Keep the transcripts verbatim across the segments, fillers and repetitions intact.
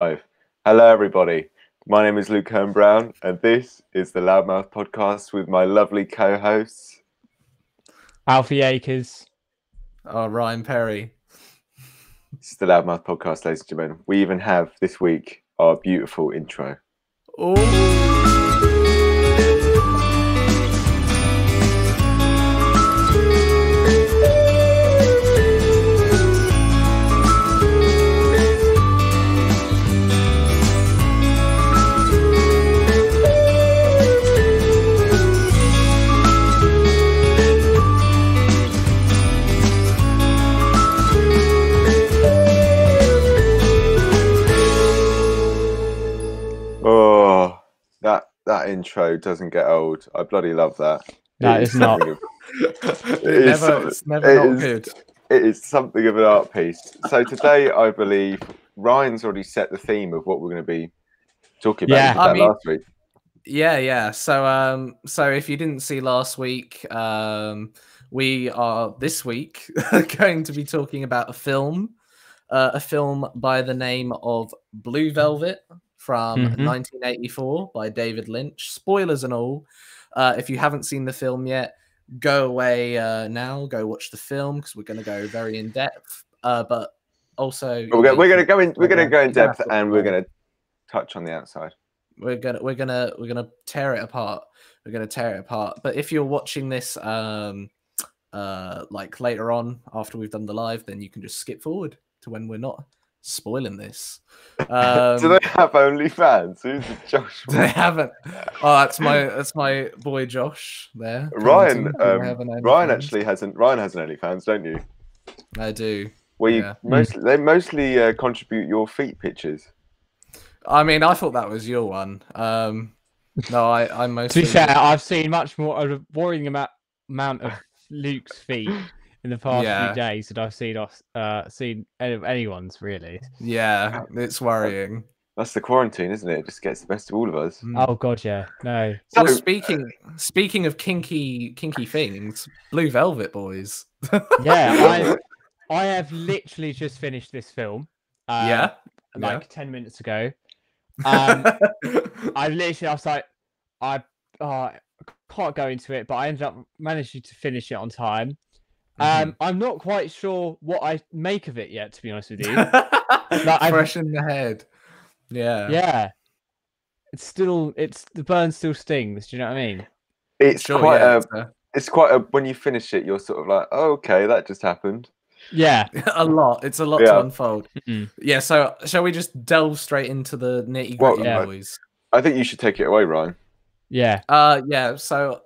Hello everybody, my name is Luke Hearn-Brown and this is the Loudmouth Podcast with my lovely co-hosts Alfie Akers. Oh, Ryan Perry. It's the Loudmouth Podcast, ladies and gentlemen. We even have this week our beautiful intro. Ooh. That intro doesn't get old. I bloody love that. That is not. It is never, it's never it not is, good. It is something of an art piece. So today, I believe Ryan's already set the theme of what we're going to be talking about. Yeah, I mean, last week. Yeah, yeah. So, um, so if you didn't see last week, um, we are this week going to be talking about a film, uh, a film by the name of Blue Velvet. From mm-hmm. nineteen eighty-four by David Lynch. Spoilers and all. Uh, if you haven't seen the film yet, go away uh, now. Go watch the film because we're going to go very in depth. Uh, but also, we're going we're to go in. We're going to go in depth, and we're going to touch on the outside. We're gonna we're gonna we're gonna tear it apart. We're gonna tear it apart. But if you're watching this, um, uh, like later on after we've done the live, then you can just skip forward to when we're not spoiling this. Um, do they have OnlyFans? Who's Josh? They haven't. Oh, that's my that's my boy Josh there. Ryan, um, Ryan actually hasn't. Ryan has an OnlyFans, don't you? I do. Well, you yeah. mostly they mostly uh, contribute your feet pictures. I mean, I thought that was your one. Um, no, I I mostly. To be fair, I've seen much more a worrying amount of Luke's feet in the past yeah. few days that I've seen us uh seen any, anyone's really. Yeah, it's worrying. That's the quarantine, isn't it? It just gets the best of all of us. Oh god, yeah. No. So well, speaking speaking of kinky kinky things, Blue Velvet boys. Yeah, I I have literally just finished this film. Uh, yeah. Like yeah. ten minutes ago. Um I literally I was like I uh, can't go into it, but I ended up managing to finish it on time. Um, I'm not quite sure what I make of it yet, to be honest with you. Like, fresh in the head. Yeah. Yeah. It's still, it's the burn still stings. Do you know what I mean? It's sure, quite yeah, a, it's, it's quite a, when you finish it, you're sort of like, oh, okay, that just happened. Yeah. a lot. It's a lot yeah. to unfold. Mm-mm. Yeah. So shall we just delve straight into the nitty gritty well, boys? I think you should take it away, Ryan. Yeah. Uh, yeah. So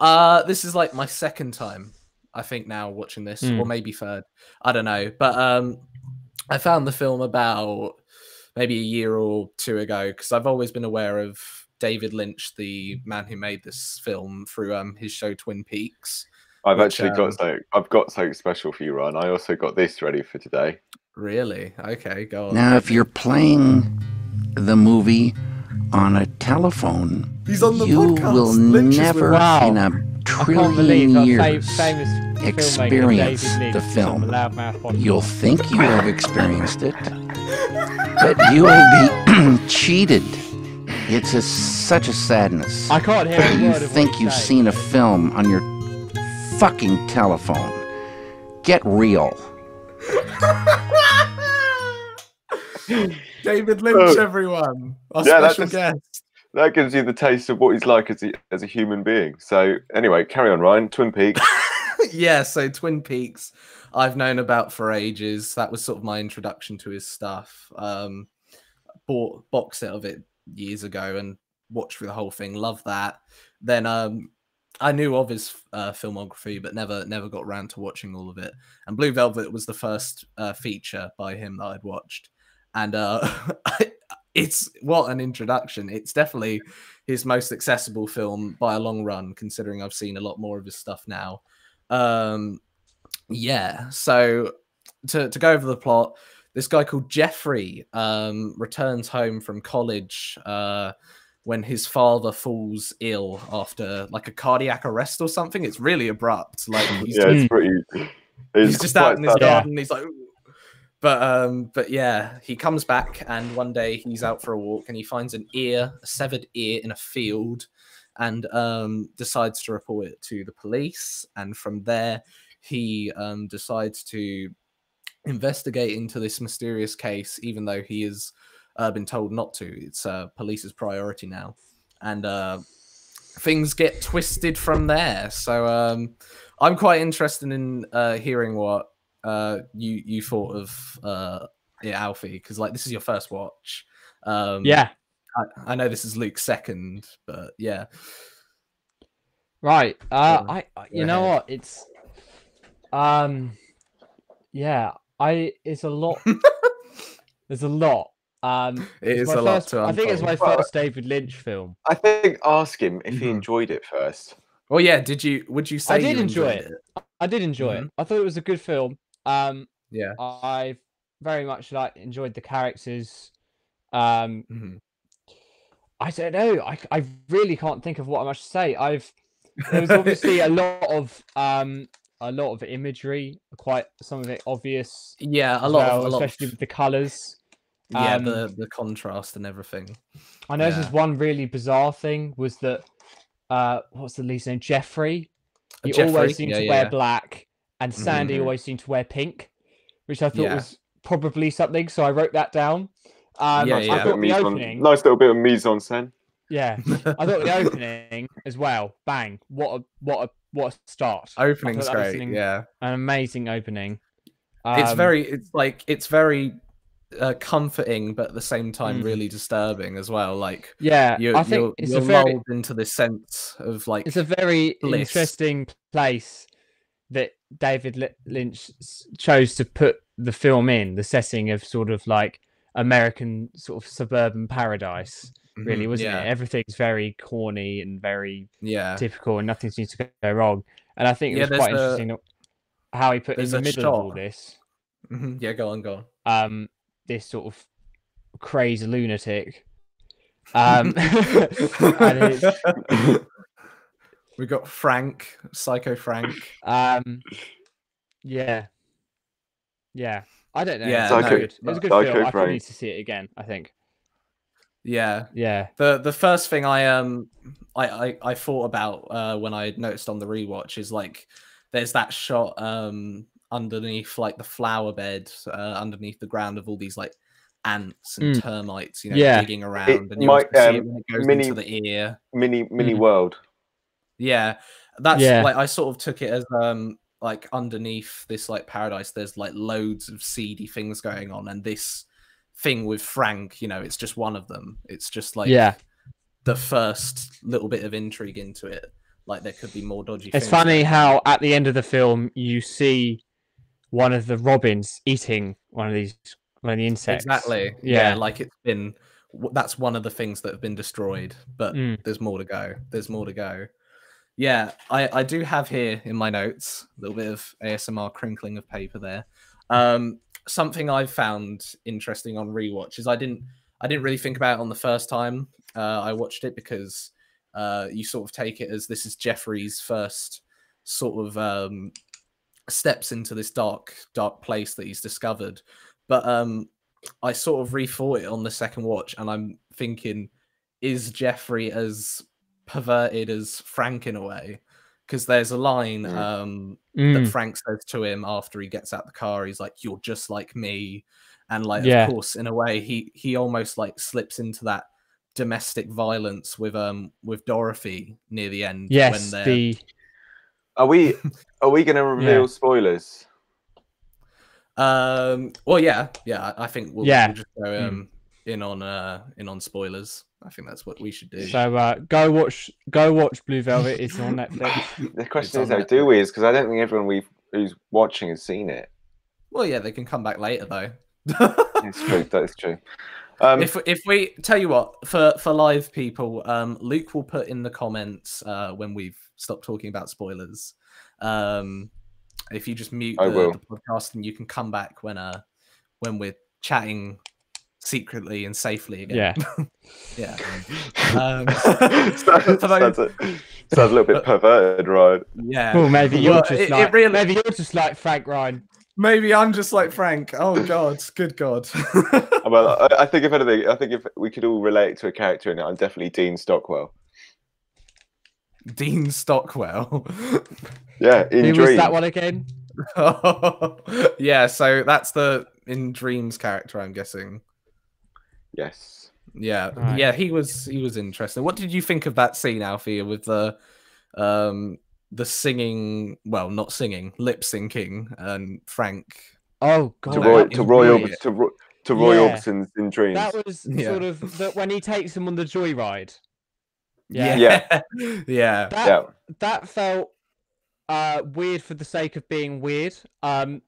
uh, this is like my second time, I think, now watching this, mm. or maybe third, I don't know. But um, I found the film about maybe a year or two ago because I've always been aware of David Lynch, the man who made this film, through um, his show Twin Peaks. I've which, actually um, got so I've got something special for you, Ryan. I also got this ready for today. Really? Okay, go on. Now, if you're playing the movie on a telephone, He's on the you podcast. will Lynch never wow. in a trillion years famous experience the film. You'll think you have experienced it, but you will be cheated. It's a, such a sadness. I can't hear a word of what you think you've seen a film on your fucking telephone. Get real. David Lynch, oh. everyone. Our yeah, special just... guest. That gives you the taste of what he's like as a, as a human being. So anyway, carry on, Ryan. Twin Peaks. Yeah, so Twin Peaks, I've known about for ages. That was sort of my introduction to his stuff. Um, bought a box set of it years ago and watched through the whole thing. Love that. Then um, I knew of his uh, filmography, but never never got around to watching all of it. And Blue Velvet was the first uh, feature by him that I'd watched. And uh, it's what an introduction. It's definitely his most accessible film by a long run, considering I've seen a lot more of his stuff now. Um, yeah, so to, to go over the plot, this guy called Jeffrey um, returns home from college uh, when his father falls ill after like a cardiac arrest or something. It's really abrupt. Like he's, yeah, it's pretty, it's he's just out in his garden. He's like, But um, but yeah, he comes back and one day he's out for a walk and he finds an ear, a severed ear in a field, and um, decides to report it to the police. And from there, he um, decides to investigate into this mysterious case, even though he has uh, been told not to. It's uh, police's priority now. And uh, things get twisted from there. So um, I'm quite interested in uh, hearing what uh you you thought of uh yeah, Alfie, because like this is your first watch. Um yeah, I, I know this is Luke's second, but yeah, right. uh um, I you yeah. know what, it's um yeah I it's a lot. There's a lot. Um it is a lot to unfold. I think it's my first David Lynch film. I think ask him if mm-hmm. he enjoyed it first. Well, yeah, did you would you say I did you enjoy it. it I did enjoy mm-hmm. it. I thought it was a good film. Um, yeah, I very much like enjoyed the characters. Um, mm-hmm. I don't know. I I really can't think of what I must say. I've there was obviously a lot of um a lot of imagery, quite some of it obvious. Yeah, a lot, well, of, a lot especially of... with the colours. Yeah, um, the the contrast and everything. I noticed yeah. one really bizarre thing was that uh, what's the least name? Jeffrey. He Jeffrey. always seemed yeah, to yeah, wear yeah. black. And Sandy mm-hmm. always seemed to wear pink, which I thought yeah. was probably something. So I wrote that down. Um, yeah, I yeah. thought the opening, nice little bit of mise-en-scène. Yeah, I thought the opening as well. Bang! What a what a what a start! Opening's great. An, yeah, an amazing opening. Um, it's very, it's like it's very uh, comforting, but at the same time mm. really disturbing as well. Like yeah, you're, I think you're, it's you're a very, lulled into this sense of like it's a very bliss. Interesting place that David Lynch chose to put the film in, the setting of sort of like American sort of suburban paradise, really, mm-hmm, wasn't yeah. it? Everything's very corny and very yeah. typical and nothing seems to go wrong. And I think it yeah, was quite the... interesting how he put in the middle shot. of all this. Mm-hmm. Yeah, go on, go on. Um, this sort of crazy lunatic. Um, and it's... We got Frank, Psycho Frank. Um, yeah, yeah. I don't know. Yeah, Psycho, no, it was a good Psycho film. Frank. I probably need to see it again, I think. Yeah, yeah. The the first thing I um I I, I thought about uh, when I noticed on the rewatch is like there's that shot um underneath like the flower bed uh, underneath the ground of all these like ants and mm. termites, you know, yeah. digging around, it, and you might, um, see it when it goes mini, into the ear. Mini mini mm. world. Yeah, that's yeah. like I sort of took it as um like underneath this like paradise, there's like loads of seedy things going on, and this thing with Frank, you know, it's just one of them. It's just like yeah, the first little bit of intrigue into it. Like there could be more dodgy. It's things funny how at the end of the film you see one of the robins eating one of these one of the insects. Exactly. Yeah, yeah like it's been that's one of the things that have been destroyed, but mm. there's more to go. There's more to go. Yeah, I, I do have here in my notes, a little bit of A S M R crinkling of paper there. Um, something I found interesting on rewatch is I didn't I didn't really think about it on the first time uh, I watched it, because uh, you sort of take it as this is Jeffrey's first sort of um, steps into this dark, dark place that he's discovered. But um, I sort of rethought it on the second watch, and I'm thinking, is Jeffrey as... perverted as Frank in a way, because there's a line um mm. that Frank says to him after he gets out the car. He's like, "You're just like me," and like yeah. of course in a way he he almost like slips into that domestic violence with um with Dorothy near the end. Yes, when the... are we are we gonna reveal yeah. spoilers? Um well yeah yeah I think we'll, yeah. we'll just go um mm. in on uh in on spoilers. I think that's what we should do. So uh, go watch, go watch Blue Velvet. It's on Netflix. The question is, how do we? Is because I don't think everyone we who's watching has seen it. Well, yeah, they can come back later though. It's true. That is true. Um, if if we tell you what, for for live people, um, Luke will put in the comments uh, when we've stopped talking about spoilers. Um, if you just mute the, the podcast, and you can come back when uh when we're chatting. Secretly and safely again. Yeah, yeah. Um, sounds, sounds, a, sounds a little bit perverted, Ryan. Yeah. Well, maybe you're well, just it, like it really... maybe you're just like Frank Ryan. Maybe I'm just like Frank. Oh God, good God. Well, I think if anything, I think if we could all relate to a character in it, I'm definitely Dean Stockwell. Dean Stockwell. Yeah, in Who Dream. Was that one again? Yeah, so that's the In Dreams character, I'm guessing. Yes. Yeah, right. Yeah. He was he was interesting. What did you think of that scene, Alfie, with the um the singing, well, not singing, lip syncing, and Frank. Oh God! To Roy, to Roy, Orb to Roy, to Roy yeah. Orbison's In Dreams. That was yeah. sort of that when he takes him on the joyride. Yeah, yeah, yeah. That, yeah. that felt uh, weird for the sake of being weird. Um,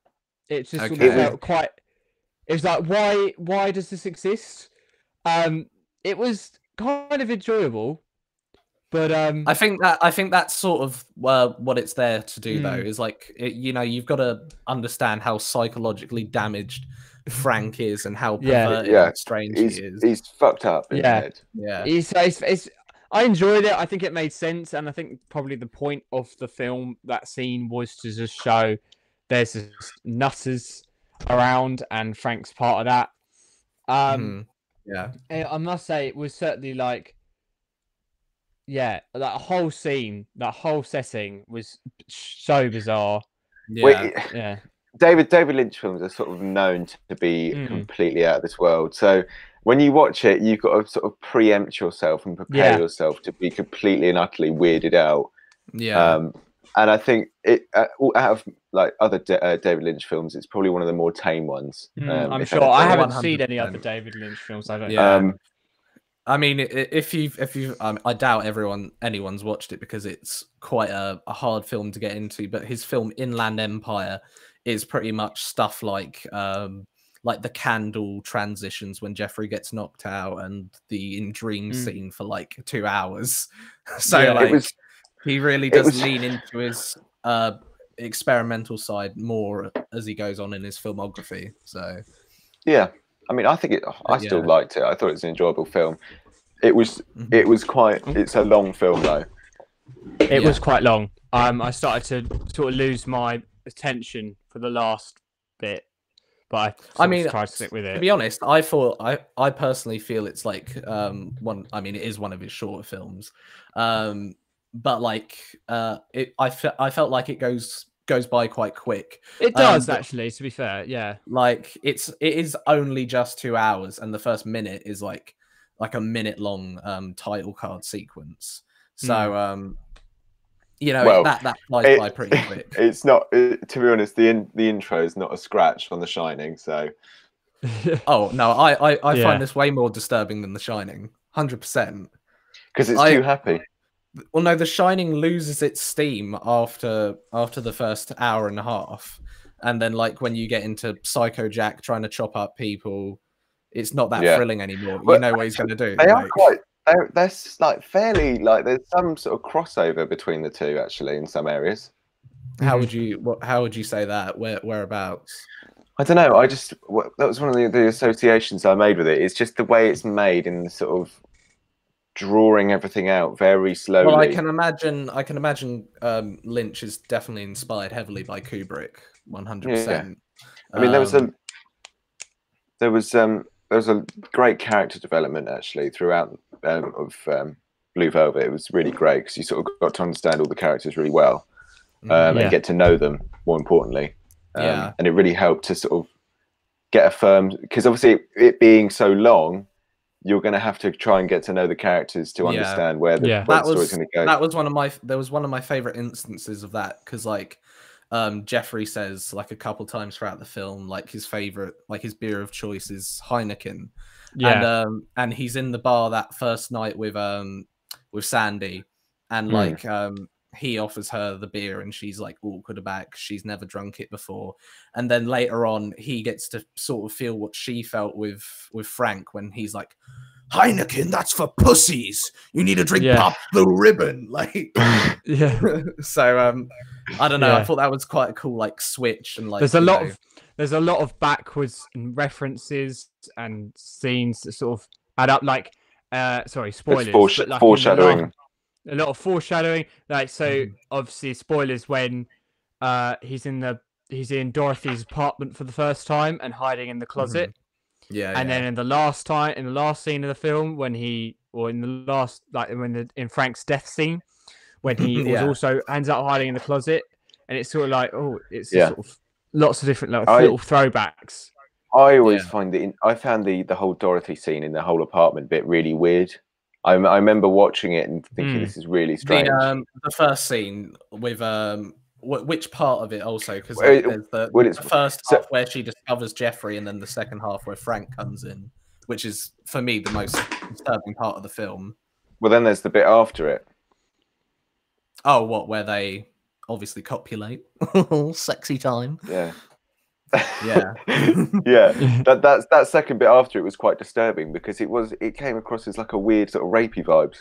it just okay. sort of felt quite. It was like, why? Why does this exist? Um, it was kind of enjoyable. But um, I think that I think that's sort of uh, what it's there to do, mm. though, is like, it, you know, you've got to understand how psychologically damaged Frank is and how perverted yeah, yeah. and strange he's, he is. He's fucked up. Yeah, it? yeah. He's, it's, it's, I enjoyed it. I think it made sense, and I think probably the point of the film, that scene, was to just show there's this nutters around, and Frank's part of that. Um, mm. Yeah, I must say it was certainly like. Yeah, that whole scene, that whole setting was so bizarre. Yeah. Wait, yeah. David David Lynch films are sort of known to be mm. completely out of this world. So when you watch it, you've got to sort of preempt yourself and prepare yeah. yourself to be completely and utterly weirded out. Yeah. Um, and I think it uh, out of like other D uh, David Lynch films, it's probably one of the more tame ones. Mm, um, I'm sure. I haven't one hundred percent. Seen any other David Lynch films. I don't yeah. know. Um, I mean, if you've, if you've, um, I doubt everyone, anyone's watched it because it's quite a, a hard film to get into, but his film Inland Empire is pretty much stuff like, um, like the candle transitions when Jeffrey gets knocked out and the In Dream mm. scene for like two hours. So yeah, like, was, he really does was... lean into his, uh, experimental side more as he goes on in his filmography. So, yeah. I mean, I think it. I still yeah. liked it. I thought it was an enjoyable film. It was. It was quite. It's a long film, though. It yeah. was quite long. Um, I started to sort of lose my attention for the last bit, but I, I mean, tried to stick with it. To be honest, I thought. I. I personally feel it's like um one. I mean, it is one of his shorter films, um, but like uh, it. I. Fe I felt like it goes. goes by quite quick. It does, um, actually, to be fair. Yeah, like it's it is only just two hours, and the first minute is like like a minute long um title card sequence, so mm. um you know, well, that that flies it, by pretty quick. It's not it, to be honest, the in, the intro is not a scratch on The Shining, so oh no, i i, I yeah. find this way more disturbing than The Shining, one hundred percent, because it's I, too happy. Well, no, The Shining loses its steam after after the first hour and a half, and then like when you get into Psycho Jack trying to chop up people, it's not that yeah. thrilling anymore. But you know what he's going to do. They like. are quite. They're, they're like fairly like. There's some sort of crossover between the two, actually, in some areas. How would you? What? How would you say that? Where? Whereabouts? I don't know. I just that was one of the, the associations I made with it. It's just the way it's made in the sort of. Drawing everything out very slowly. Well, I can imagine. I can imagine um, Lynch is definitely inspired heavily by Kubrick, one hundred percent. I mean, um, there was a there was um, there was a great character development actually throughout um, of um, Blue Velvet. It was really great because you sort of got to understand all the characters really well um, yeah. and get to know them. More importantly, um, yeah. and it really helped to sort of get a firm, because obviously it, it being so long. You're going to have to try and get to know the characters to understand yeah. where the, yeah. where that the story's going to go. That was one of my. There was one of my favorite instances of that, because like um, Jeffrey says like a couple times throughout the film, like his favorite, like his beer of choice is Heineken, yeah. and um, and he's in the bar that first night with um with Sandy, and like mm. um he offers her the beer, and she's like awkward about it because she's never drunk it before, and then later on he gets to sort of feel what she felt with with Frank when he's like, Heineken, that's for pussies, you need to drink yeah. up the ribbon, like yeah so um I don't know, yeah. I thought that was quite a cool like switch, and like there's a lot know. of there's a lot of backwards references and scenes that sort of add up, like uh sorry, spoilers, foresh but, like, foreshadowing a lot of foreshadowing, like so obviously spoilers when uh he's in the he's in Dorothy's apartment for the first time and hiding in the closet. Mm-hmm. Yeah. And yeah. then in the last time, in the last scene of the film, when he, or in the last, like when the, in Frank's death scene, when he yeah. was also ends up hiding in the closet, and it's sort of like, oh, it's yeah. sort of lots of different like, I, little throwbacks. I always yeah. find it. I found the the whole Dorothy scene in the whole apartment bit really weird. I, I remember watching it and thinking mm. this is really strange. The, um, the first scene with um, w which part of it also? Because like, there's the, well, the first so, half where she discovers Jeffrey, and then the second half where Frank comes in, which is for me the most disturbing part of the film. Well, then there's the bit after it. Oh, what? Where they obviously copulate? Sexy time. Yeah. yeah yeah that that's that second bit after it was quite disturbing because it was it came across as like a weird sort of rapey vibes.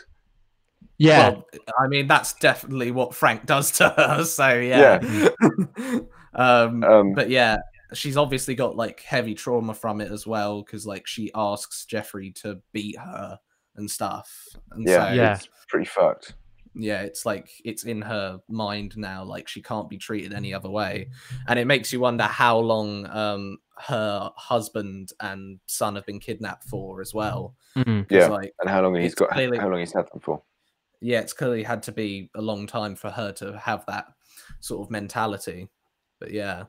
Yeah, well, I mean that's definitely what Frank does to her, so yeah, yeah. um, um but yeah, she's obviously got like heavy trauma from it as well, because like she asks Jeffrey to beat her and stuff, and yeah, so yeah. it's pretty fucked. Yeah, it's like it's in her mind now, like she can't be treated any other way. And it makes you wonder how long um her husband and son have been kidnapped for as well. Mm-hmm. Yeah, like, and how long he's got clearly, how long he's had them for. Yeah, it's clearly had to be a long time for her to have that sort of mentality. But yeah,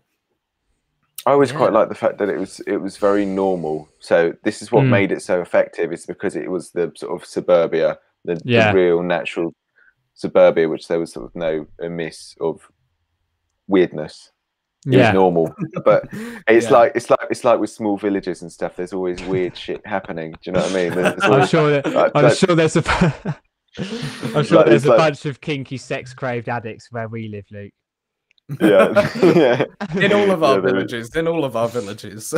I always yeah. quite like the fact that it was it was very normal. So this is what mm. made it so effective, is because it was the sort of suburbia, the, yeah. the real natural suburbia, which there was sort of no amiss of weirdness. It yeah. was normal, but it's yeah. like it's like it's like with small villages and stuff. There's always weird shit happening. Do you know what I mean? Always, I'm sure. That, like, I'm like, sure there's a. I'm sure like, there's a like, bunch of kinky, sex-craved addicts where we live, Luke. Yeah, yeah. In all of our yeah, villages. In all of our villages.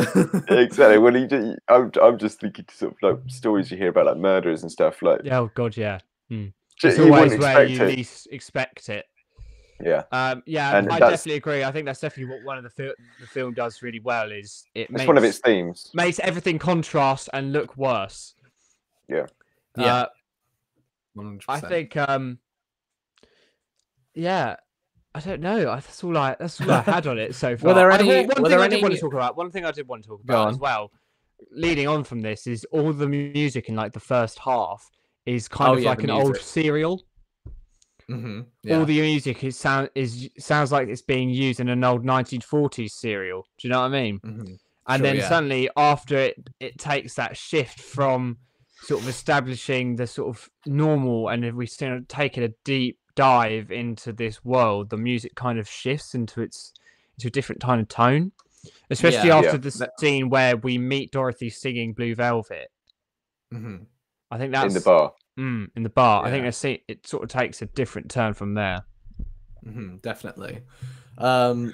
Exactly. Well, you just, I'm I'm just thinking sort of like stories you hear about like murderers and stuff. Like, oh god, yeah. Hmm. It's always where you it. least expect it. Yeah, um, yeah, and I that's... definitely agree. I think that's definitely what one of the film the film does really well is it. It's makes, one of its themes makes everything contrast and look worse. Yeah, yeah. Uh, I think, um, yeah, I don't know. That's all I that's all I had on it so far. Were there any? I, one were thing there I any... did want to talk about. One thing I did want to talk about as well, leading on from this, is all the music in like the first half is kind oh, of yeah, like an music. old serial. Mm-hmm, yeah. All the music is sound is sounds like it's being used in an old nineteen forties serial. Do you know what I mean? Mm-hmm. And sure, then yeah. suddenly after it, it takes that shift from sort of establishing the sort of normal, and if we start taking a deep dive into this world, the music kind of shifts into its into a different kind of tone, especially yeah, after yeah. the scene where we meet Dorothy singing Blue Velvet. Mm-hmm. I think that's in the bar. Mm, in the bar, yeah. I think I see it sort of takes a different turn from there. Mm-hmm, definitely. Um,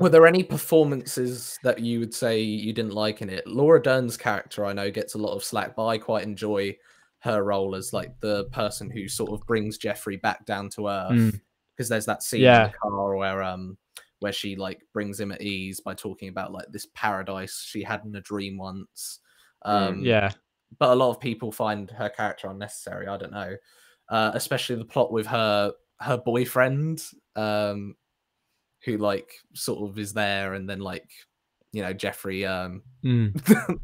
were there any performances that you would say you didn't like in it? Laura Dern's character, I know, gets a lot of slack, but I quite enjoy her role as like the person who sort of brings Jeffrey back down to earth. Because mm. there's that scene yeah. in the car where um where she like brings him at ease by talking about like this paradise she had in a dream once. Um, mm, yeah. But a lot of people find her character unnecessary. I don't know, uh, especially the plot with her her boyfriend, um, who like sort of is there, and then like you know Jeffrey um, mm.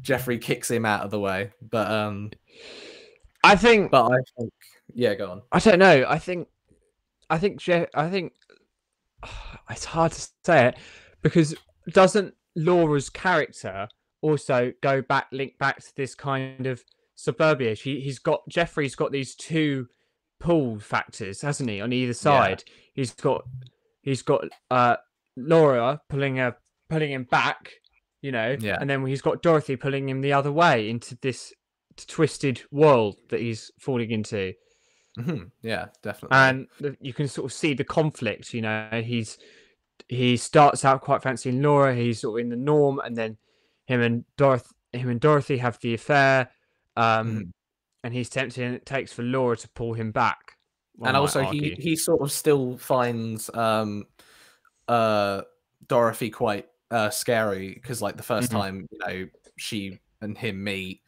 Jeffrey kicks him out of the way. But um, I think, but I think, yeah, go on. I don't know. I think, I think, Je I think oh, it's hard to say it because doesn't Laura's character also go back, link back to this kind of suburbia? She, he's got Jeffrey's got these two pull factors, hasn't he? On either side, yeah. he's got he's got uh, Laura pulling her, pulling him back, you know, yeah. and then he's got Dorothy pulling him the other way into this twisted world that he's falling into. Mm-hmm. Yeah, definitely. And the, you can sort of see the conflict. You know, he's he starts out quite fancying Laura. He's sort of in the norm, and then Him and Dorothy, him and Dorothy have the affair, um, mm. and he's tempted, and it takes for Laura to pull him back. And also, he, he sort of still finds um, uh, Dorothy quite uh, scary because, like, the first mm-hmm. time you know she and him meet,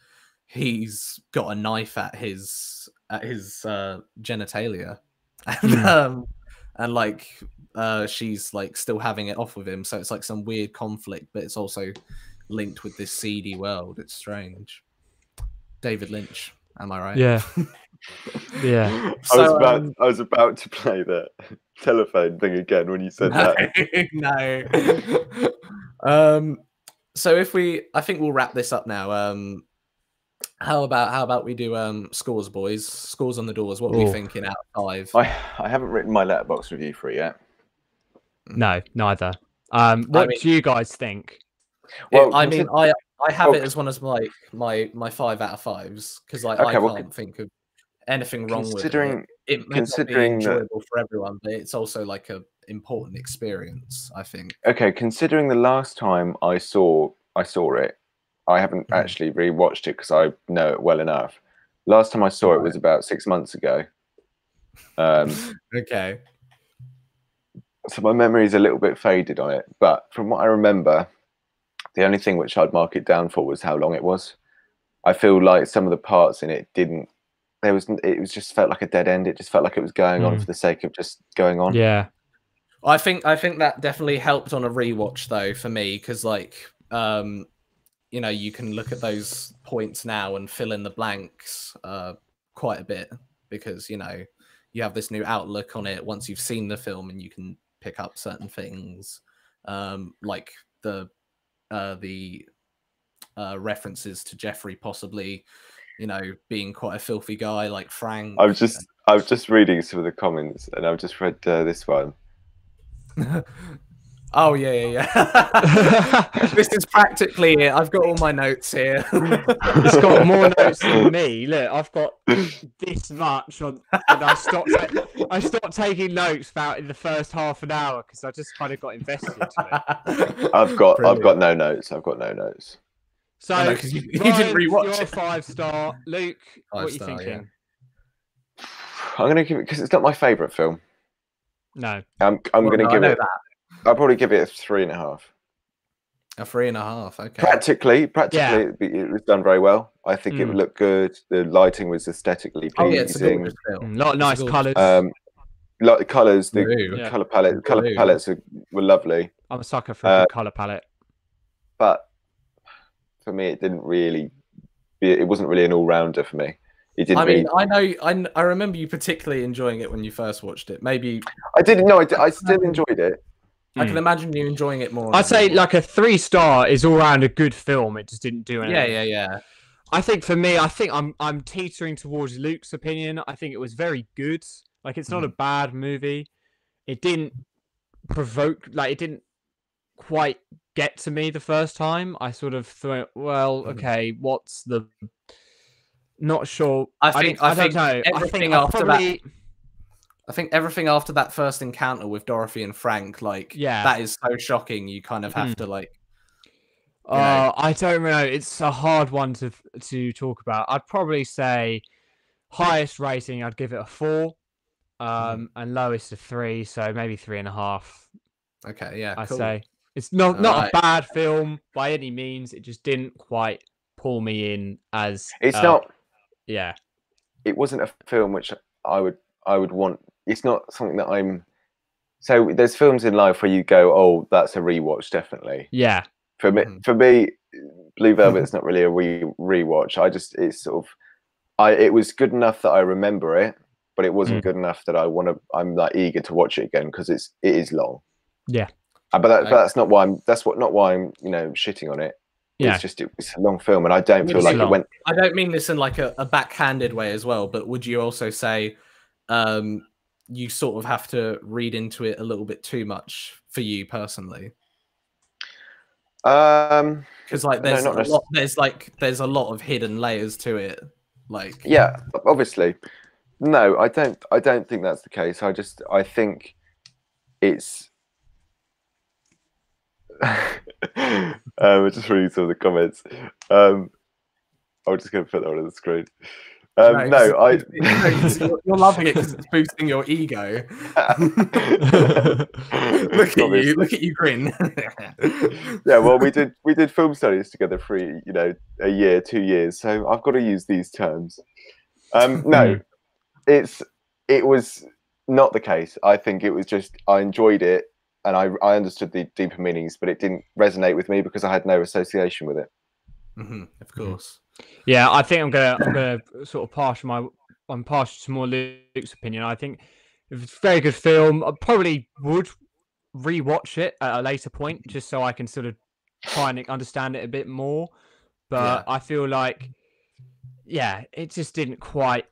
he's got a knife at his at his uh, genitalia, and mm. um, and like uh she's like still having it off with him, so it's like some weird conflict, but it's also linked with this seedy world. It's strange. David Lynch, am I right? Yeah. Yeah. So, I was about um, I was about to play that telephone thing again when you said no, that. No. um so if we I think we'll wrap this up now. Um How about how about we do um, scores, boys? Scores on the doors. What were Ooh. you thinking out of five? I, I haven't written my letterbox review for it yet. No, neither. Um, what I mean, do you guys think? Well, it, I mean, I I have oh, it as one of my my my five out of fives because like, okay, I can't well, think of anything wrong with it. It may considering not be enjoyable that... for everyone, but it's also like a important experience, I think. Okay, considering the last time I saw I saw it. I haven't mm. actually re-watched it because I know it well enough. Last time I saw it was about six months ago. Um, okay. So my memory is a little bit faded on it, but from what I remember, the only thing which I'd mark it down for was how long it was. I feel like some of the parts in it didn't. There was. It was just felt like a dead end. It just felt like it was going mm. on for the sake of just going on. Yeah. I think I think that definitely helped on a rewatch though for me because like. Um, you know, you can look at those points now and fill in the blanks uh, quite a bit because, you know, you have this new outlook on it once you've seen the film and you can pick up certain things um, like the uh, the uh, references to Jeffrey possibly, you know, being quite a filthy guy like Frank. I was just, you know. I was just reading some of the comments and I've just read uh, this one. Oh, yeah, yeah, yeah. This is practically it. I've got all my notes here. It's got more notes than me. Look, I've got this much. On, and I stopped, I stopped taking notes about in the first half an hour because I just kind of got invested. To it. I've got Brilliant. I've got no notes. I've got no notes. So, no, no, you, you Ryan, didn't rewatch you're it. five star. Luke, five what are you star, thinking? Yeah. I'm going to give it, because it's not my favourite film. No. I'm, I'm well, going to no, give it... That. I'll probably give it a three and a half. A three and a half, okay. Practically, practically, yeah. It was done very well. I think mm. it would look good. The lighting was aesthetically pleasing. Oh, yeah, it's a gorgeous film. A lot of nice colours. Um, like the colours, the Blue. colour palette, the colour Blue. palettes were, were lovely. I'm a sucker for uh, a colour palette, but for me, it didn't really. Be, it wasn't really an all-rounder for me. It didn't I mean, really... I know. I, I remember you particularly enjoying it when you first watched it. Maybe I didn't. No, I, I still enjoyed it. I can imagine you enjoying it more. I'd say like a three star is all around a good film. It just didn't do anything. Yeah, yeah, yeah. I think for me, I think I'm I'm teetering towards Luke's opinion. I think it was very good. Like it's not mm. a bad movie. It didn't provoke. Like it didn't quite get to me the first time. I sort of thought, well, okay, what's the? Not sure. I think I, I, I think don't know. I think after I probably... that. I think everything after that first encounter with Dorothy and Frank, like, yeah. that is so shocking. You kind of have mm. to, like... Oh, uh, I don't know. It's a hard one to to talk about. I'd probably say highest rating, I'd give it a four, um, mm. and lowest a three, so maybe three and a half. Okay, yeah, I'd cool. say. It's not, not right. a bad film by any means. It just didn't quite pull me in as... It's uh, not... Yeah. It wasn't a film which I would I would want... It's not something that I'm... So there's films in life where you go, oh, that's a rewatch, definitely. Yeah. For me, for me Blue Velvet's not really a re rewatch. I just, it's sort of... I It was good enough that I remember it, but it wasn't mm. good enough that I want to... I'm like eager to watch it again because it's it is long. Yeah. Uh, but, that, but that's not why I'm... That's what not why I'm, you know, shitting on it. Yeah. It's just it, it's a long film and I don't feel like long. it went... I don't mean this in like a, a backhanded way as well, but would you also say... Um, you sort of have to read into it a little bit too much for you personally, um, because like there's no, a lot, there's like there's a lot of hidden layers to it. Like yeah, obviously, no, I don't. I don't think that's the case. I just I think it's. um, I'm just reading some of the comments. Um, I'm just going to put that on the screen. Um, no, no I. You're, you're loving it because it's boosting your ego. Look at you! Look at you grin. Yeah, well, we did we did film studies together for you know a year, two years. So I've got to use these terms. Um, no, it's it was Not the case. I think it was just, I enjoyed it and I, I understood the deeper meanings, but it didn't resonate with me because I had no association with it. Mm-hmm, of course. Yeah, I think I'm gonna, I'm gonna sort of partial my, I'm partial to more Luke's opinion. I think it's a very good film. I probably would rewatch it at a later point just so I can sort of try and understand it a bit more. But yeah. I feel like, yeah, it just didn't quite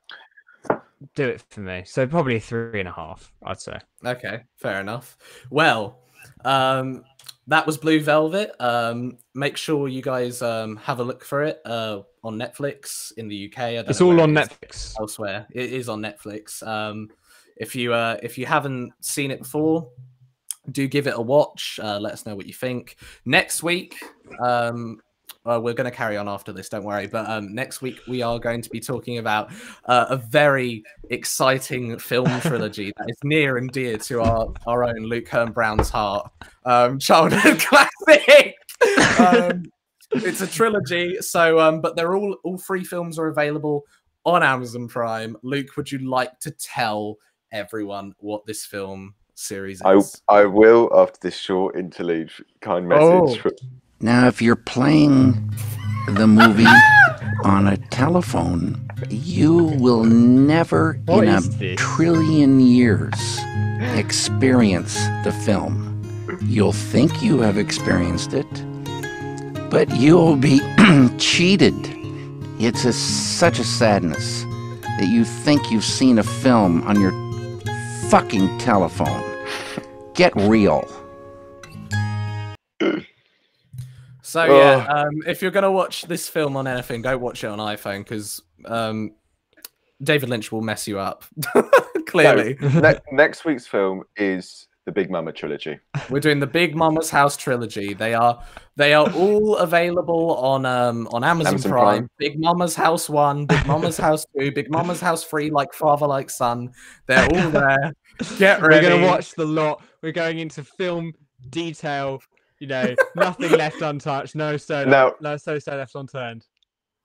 do it for me. So probably three and a half, I'd say. Okay, fair enough. Well, um, that was Blue Velvet. Um, make sure you guys um, have a look for it uh, on Netflix in the U K. I don't it's know all on it Netflix. Elsewhere, it is on Netflix. Um, if you uh, if you haven't seen it before, do give it a watch. Uh, let us know what you think. Next week, um, well, we're going to carry on after this. Don't worry. But um, next week we are going to be talking about uh, a very exciting film trilogy that is near and dear to our our own Luke Hearn-Brown's heart. Um, childhood classic. Um, it's a trilogy. So, um, but they're all all three films are available on Amazon Prime. Luke, would you like to tell everyone what this film series is? I I will after this short interlude. Kind message. Oh. From Now, if you're playing the movie on a telephone, you will never what in a this? trillion years experience the film. You'll think you have experienced it, but you'll be cheated. It's a, such a sadness that you think you've seen a film on your fucking telephone. Get real. So oh. yeah, um, if you're going to watch this film on anything, go watch it on iPhone, because um, David Lynch will mess you up, clearly. So, ne next week's film is the Big Mama trilogy. We're doing the Big Mama's House trilogy. They are they are all available on um, on Amazon, Amazon Prime. Prime. Big Mama's House one, Big Mama's House two, Big Mama's House three, Like Father, Like Son. They're all there. Get ready. We're going to watch the lot. We're going into film detail. You know, nothing left untouched, no stone, now, no stone left unturned.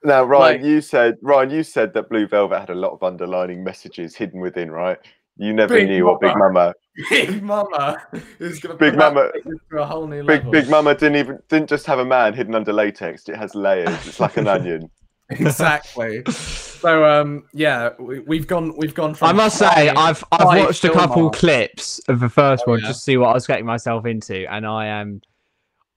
Now, Ryan, like, you said, Ryan, you said that Blue Velvet had a lot of underlining messages hidden within, right? You never Big knew Mama. what Big Mama. Big Mama is going to Mama to a whole new Big, level. Big Mama didn't even didn't just have a man hidden under latex; it has layers. It's like an onion. Exactly. So, um, yeah, we, we've gone, we've gone. From I must five, say, I've I've watched a couple mark. clips of the first oh, one yeah. just to see what I was getting myself into, and I am. Um,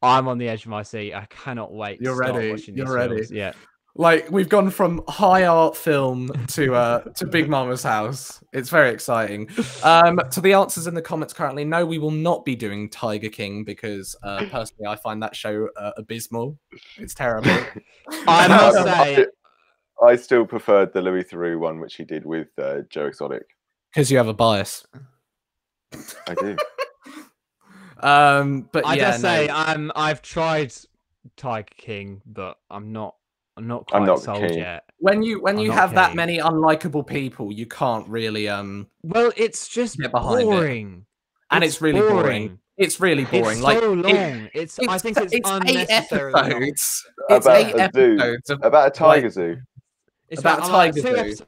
I'm on the edge of my seat. I cannot wait. You're to start ready. Watching You're ready. Films. Yeah. Like, we've gone from high art film to uh, to Big Mama's House. It's very exciting. Um, to the answers in the comments currently, no, we will not be doing Tiger King because uh, personally, I find that show uh, abysmal. It's terrible. I must say, I, I still preferred the Louis Theroux one, which he did with uh, Joe Exotic. Because you have a bias. I do. Um, but I yeah, just no. say I'm. I've tried Tiger King, but I'm not. I'm not quite I'm not sold keen. yet. When you when I'm you have keen. that many unlikable people, you can't really. Um. Well, it's just boring, it. and it's, it's really boring. boring. It's really boring. It's like so long. It, it's, it's. I think it's, it's unnecessary. Eight episodes. It's about eight a episodes zoo. Of, about a tiger like, zoo. It's about, about a tiger like, zoo.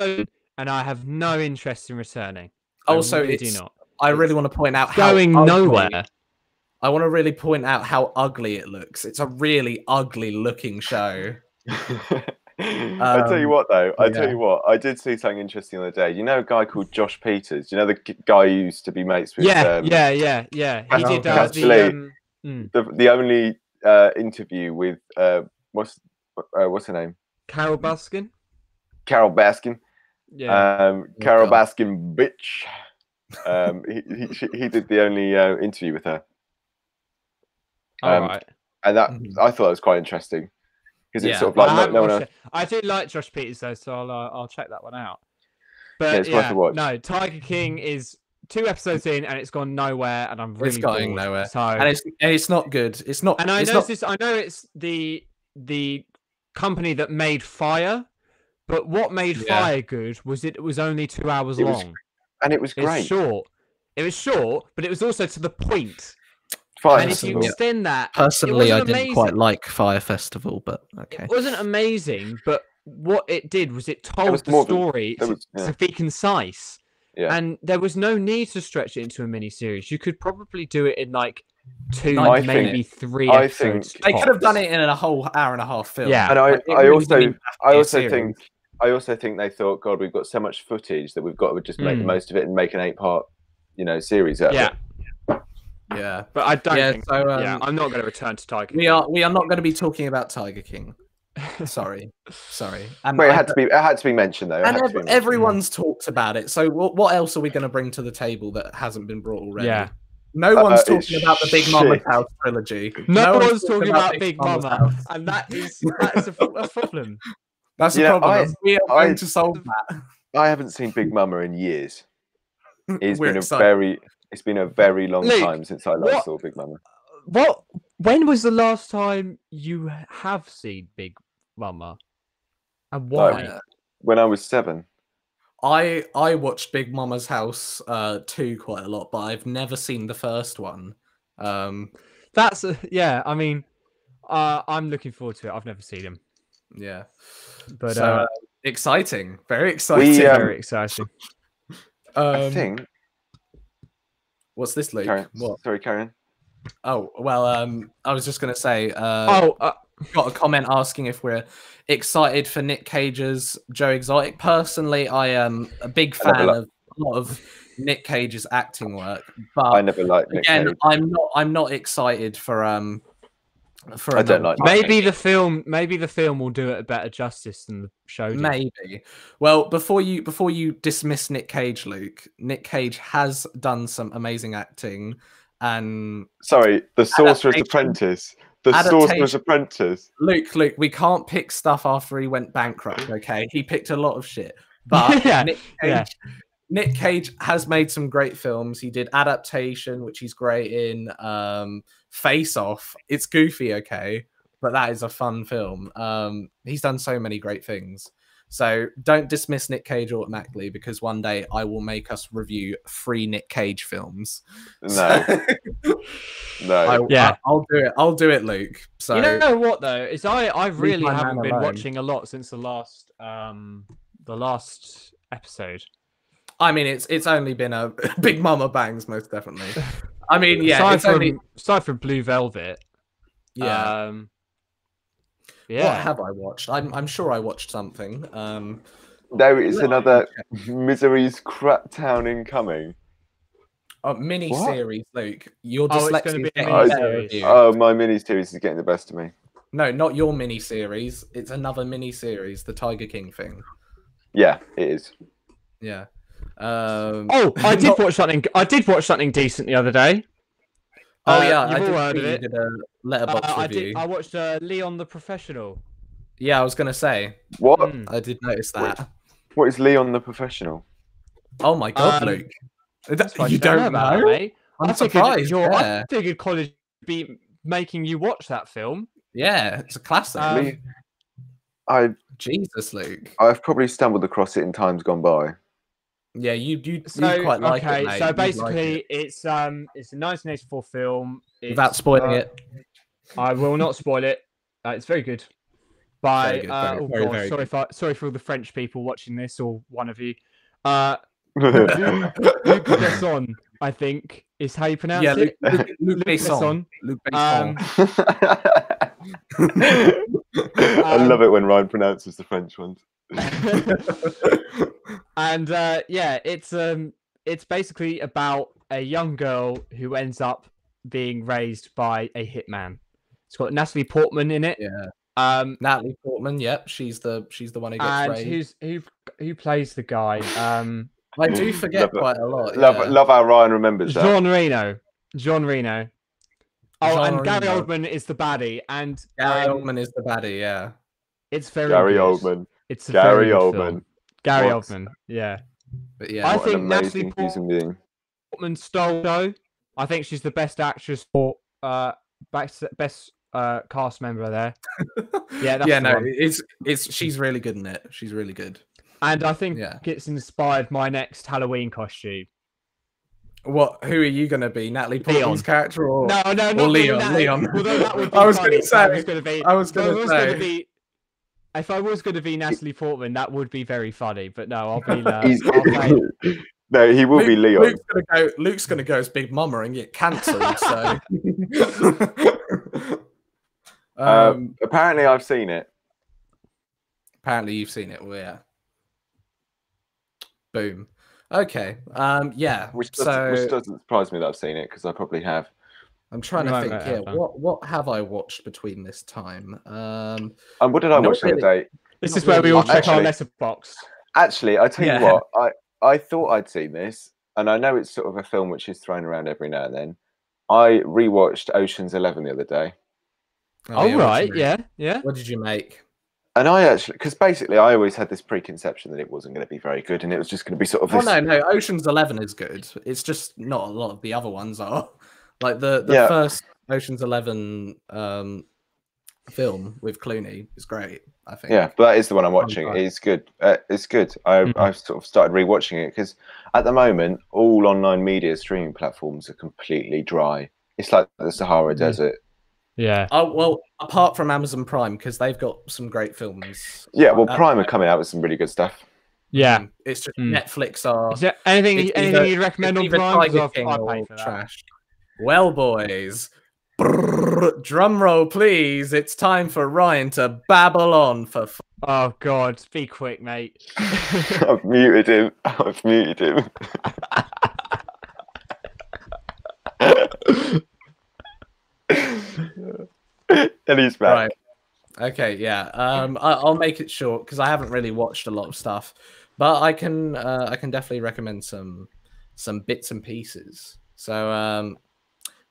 Episodes, and I have no interest in returning. Also, I really it's, do not. I really want to point out how going ugly. nowhere. I want to really point out how ugly it looks. It's a really ugly looking show. um, I tell you what, though. I yeah. tell you what. I did see something interesting the other day. You know a guy called Josh Peters. You know the guy who used to be mates with. Yeah, um, yeah, yeah, yeah. He did uh, the, um, mm. the the only uh, interview with uh, what's uh, what's her name? Carol Baskin. Carol Baskin. Yeah. Um, Carol oh, Baskin, bitch. um he, he he did the only uh, interview with her um, all right. and that I thought it was quite interesting because yeah. it's sort of like no, no one else. I do like Josh Peters though, so I'll uh, I'll check that one out, but yeah, it's yeah, worth a watch. No, Tiger King is two episodes in and it's gone nowhere and I'm really it's going bored, nowhere so... and it's and it's not good it's not and I know not... this I know it's the the company that made Fire, but what made yeah. Fire good was it was only two hours it long was... And it was great. It's short. It was short, but it was also to the point. Fire and Festival. if you extend that, personally, I didn't amazing. quite like Fire Festival, but okay. It wasn't amazing, but what it did was it told it was the story than, was, yeah. to be concise, Yeah. And there was no need to stretch it into a miniseries. You could probably do it in like two, I maybe think, three I episodes. Think they could have done it in a whole hour and a half film. Yeah. And I, like, I really also I also think I also think they thought, God, we've got so much footage that we've got to just make mm. the most of it and make an eight part, you know, series out of it. Yeah. Yeah. But I don't yeah, think so, um, yeah, I'm not going to return to Tiger King. We are we are not going to be talking about Tiger King. sorry sorry and Wait, it had to be it had to be mentioned though, and ev mentioned. everyone's talked about it, so what, what else are we going to bring to the table that hasn't been brought already? Yeah, no uh, one's talking about the Big Mama's House trilogy. No, no one's, one's talking about, about Big Mama's Mama House. And that is that's a, a problem that's you a know, problem I, we are I, going to solve that. I haven't seen Big Mama in years. It's been excited. a very it's been a very long Luke, time since I last what, saw Big Mama. What when was the last time you have seen Big Mama, and why? No, when I was seven. I I watched Big Mama's House uh, two quite a lot, but I've never seen the first one. Um, That's a, yeah. I mean, uh, I'm looking forward to it. I've never seen him. Yeah, but so, uh, exciting, very exciting, we, um, very exciting. um, I think. What's this, Luke? Karen, what? Sorry, carry on. Oh, well, um, I was just going to say, uh, oh, uh, got a comment asking if we're excited for Nick Cage's Joe Exotic. Personally, I am a big fan of a lot of Nick Cage's acting work, but I never liked Nick again, Cage. I'm not, I'm not excited for, um, for I don't like maybe Nick. the film, maybe the film will do it a better justice than the show did. Maybe. Well, before you, before you dismiss Nick Cage, Luke, Nick Cage has done some amazing acting. And sorry, the Sorcerer's Apprentice. The adaptation. Sorcerer's Apprentice. Luke, Luke, we can't pick stuff after he went bankrupt. Okay, he picked a lot of shit, but yeah, Nick Cage, yeah. Nick Cage has made some great films. He did Adaptation, which he's great in. Um, Face Off. It's goofy, okay, but that is a fun film. Um, he's done so many great things. So don't dismiss Nick Cage automatically, because one day I will make us review free Nick Cage films. No, no, I, yeah, I, I'll do it. I'll do it, Luke. So you know what though? Is I I really haven't been alone. watching a lot since the last um the last episode. I mean, it's it's only been a Big Mama bangs most definitely. I mean, yeah, aside it's from only... aside from Blue Velvet, yeah. Um, Yeah. What have I watched? I'm, I'm sure I watched something. Um, there is another Misery's Crap Town incoming. Oh, mini series, Luke. Your dyslexia is getting the better of you. Oh, my mini series is getting the best of me. No, not your mini series. It's another mini series, the Tiger King thing. Yeah, it is. Yeah. Um, oh, I did not... watch something. I did watch something decent the other day. Oh uh, yeah, you've I did, it. did a letterbox uh, review. I, did, I watched uh, Leon the Professional. Yeah, I was gonna say. What? Mm. I did notice that. What is, what is Leon the Professional? Oh my God, um, Luke! That's you don't know? know? That, I'm I surprised. Figured yeah. I figured college would be making you watch that film. Yeah, it's a classic. Um, I Jesus, Luke. I've probably stumbled across it in times gone by. Yeah, you you so, quite like okay, it. Okay, so basically, like it. it's um, it's a nineteen eighty-four film. It's, Without spoiling uh, it, I will not spoil it. Uh, it's very good. By very good, uh, very, oh very, God, very sorry, good. If I, sorry for all the French people watching this, or one of you. Uh, Luc Besson, I think, is how you pronounce yeah, it. Luc, Luc, Luc Besson. Luc Besson. Um, I love it when Ryan pronounces the French ones. And uh, yeah, it's um, it's basically about a young girl who ends up being raised by a hitman. It's got Natalie Portman in it. Yeah, um, Natalie Portman. Yep, she's the she's the one who gets and raised. Who's, who who plays the guy? Um, I do forget love, quite a lot. Love yeah. love how Ryan remembers that. Jean Reno. Jean Reno. Oh, Jean and Gary Reno. Oldman is the baddie. And Gary um, Oldman is the baddie. Yeah, it's very Gary good. Oldman. It's a Gary Oldman. Film. Gary what? Oldman, yeah. But yeah, I think Natalie Portman thing. stole though. I think she's the best actress for uh best best uh cast member there. Yeah, that's yeah, no, one. it's it's she's really good in it. She's really good. And I think yeah. it's inspired my next Halloween costume. What? Who are you going to be, Natalie Portman's character, or no, no, not or Leon? Natalie, Leon. Although that would be I was going to say, I was going to be. If I was going to be Natalie Portman, that would be very funny. But no, I'll be. Uh, I'll play, No, he will Luke, be Leon. Luke's gonna go. Luke's gonna go as Big Mama and get cancelled. So, um, um, apparently, I've seen it. Apparently, you've seen it. Well, yeah. Boom. Okay. Um. Yeah. Which doesn't, so, which doesn't surprise me that I've seen it, because I probably have. I'm trying to think here. Happen. What what have I watched between this time? Um. And what did I watch really, the other day? This is where we all check our letterbox. Actually, I tell yeah. you what, I. I thought I'd seen this, and I know it's sort of a film which is thrown around every now and then. I rewatched Ocean's Eleven the other day. Oh, oh yeah, right, yeah, yeah. What did you make? And I actually, because basically I always had this preconception that it wasn't going to be very good, and it was just going to be sort of. Oh this... no, no, Ocean's Eleven is good. It's just not a lot of the other ones are. Like the the yeah. first Ocean's Eleven um, film with Clooney is great. I think. Yeah, but that is the one I'm watching. It's good. Uh, it's good. I, mm-hmm. I've sort of started rewatching it because at the moment, all online media streaming platforms are completely dry. It's like the Sahara mm-hmm. Desert. Yeah. Oh well, apart from Amazon Prime, because they've got some great films. Yeah, well, uh, Prime are coming out with some really good stuff. Yeah, it's just mm. Netflix are. Is there anything? It's anything either, you'd recommend on Prime? Tiger King or trash. Well, boys. Drum roll, please. It's time for Ryan to babble on for. F oh God, be quick, mate. I've muted him. I've muted him. And he's back. Right. Okay, yeah. Um, I I'll make it short because I haven't really watched a lot of stuff, but I can uh, I can definitely recommend some some bits and pieces. So. Um,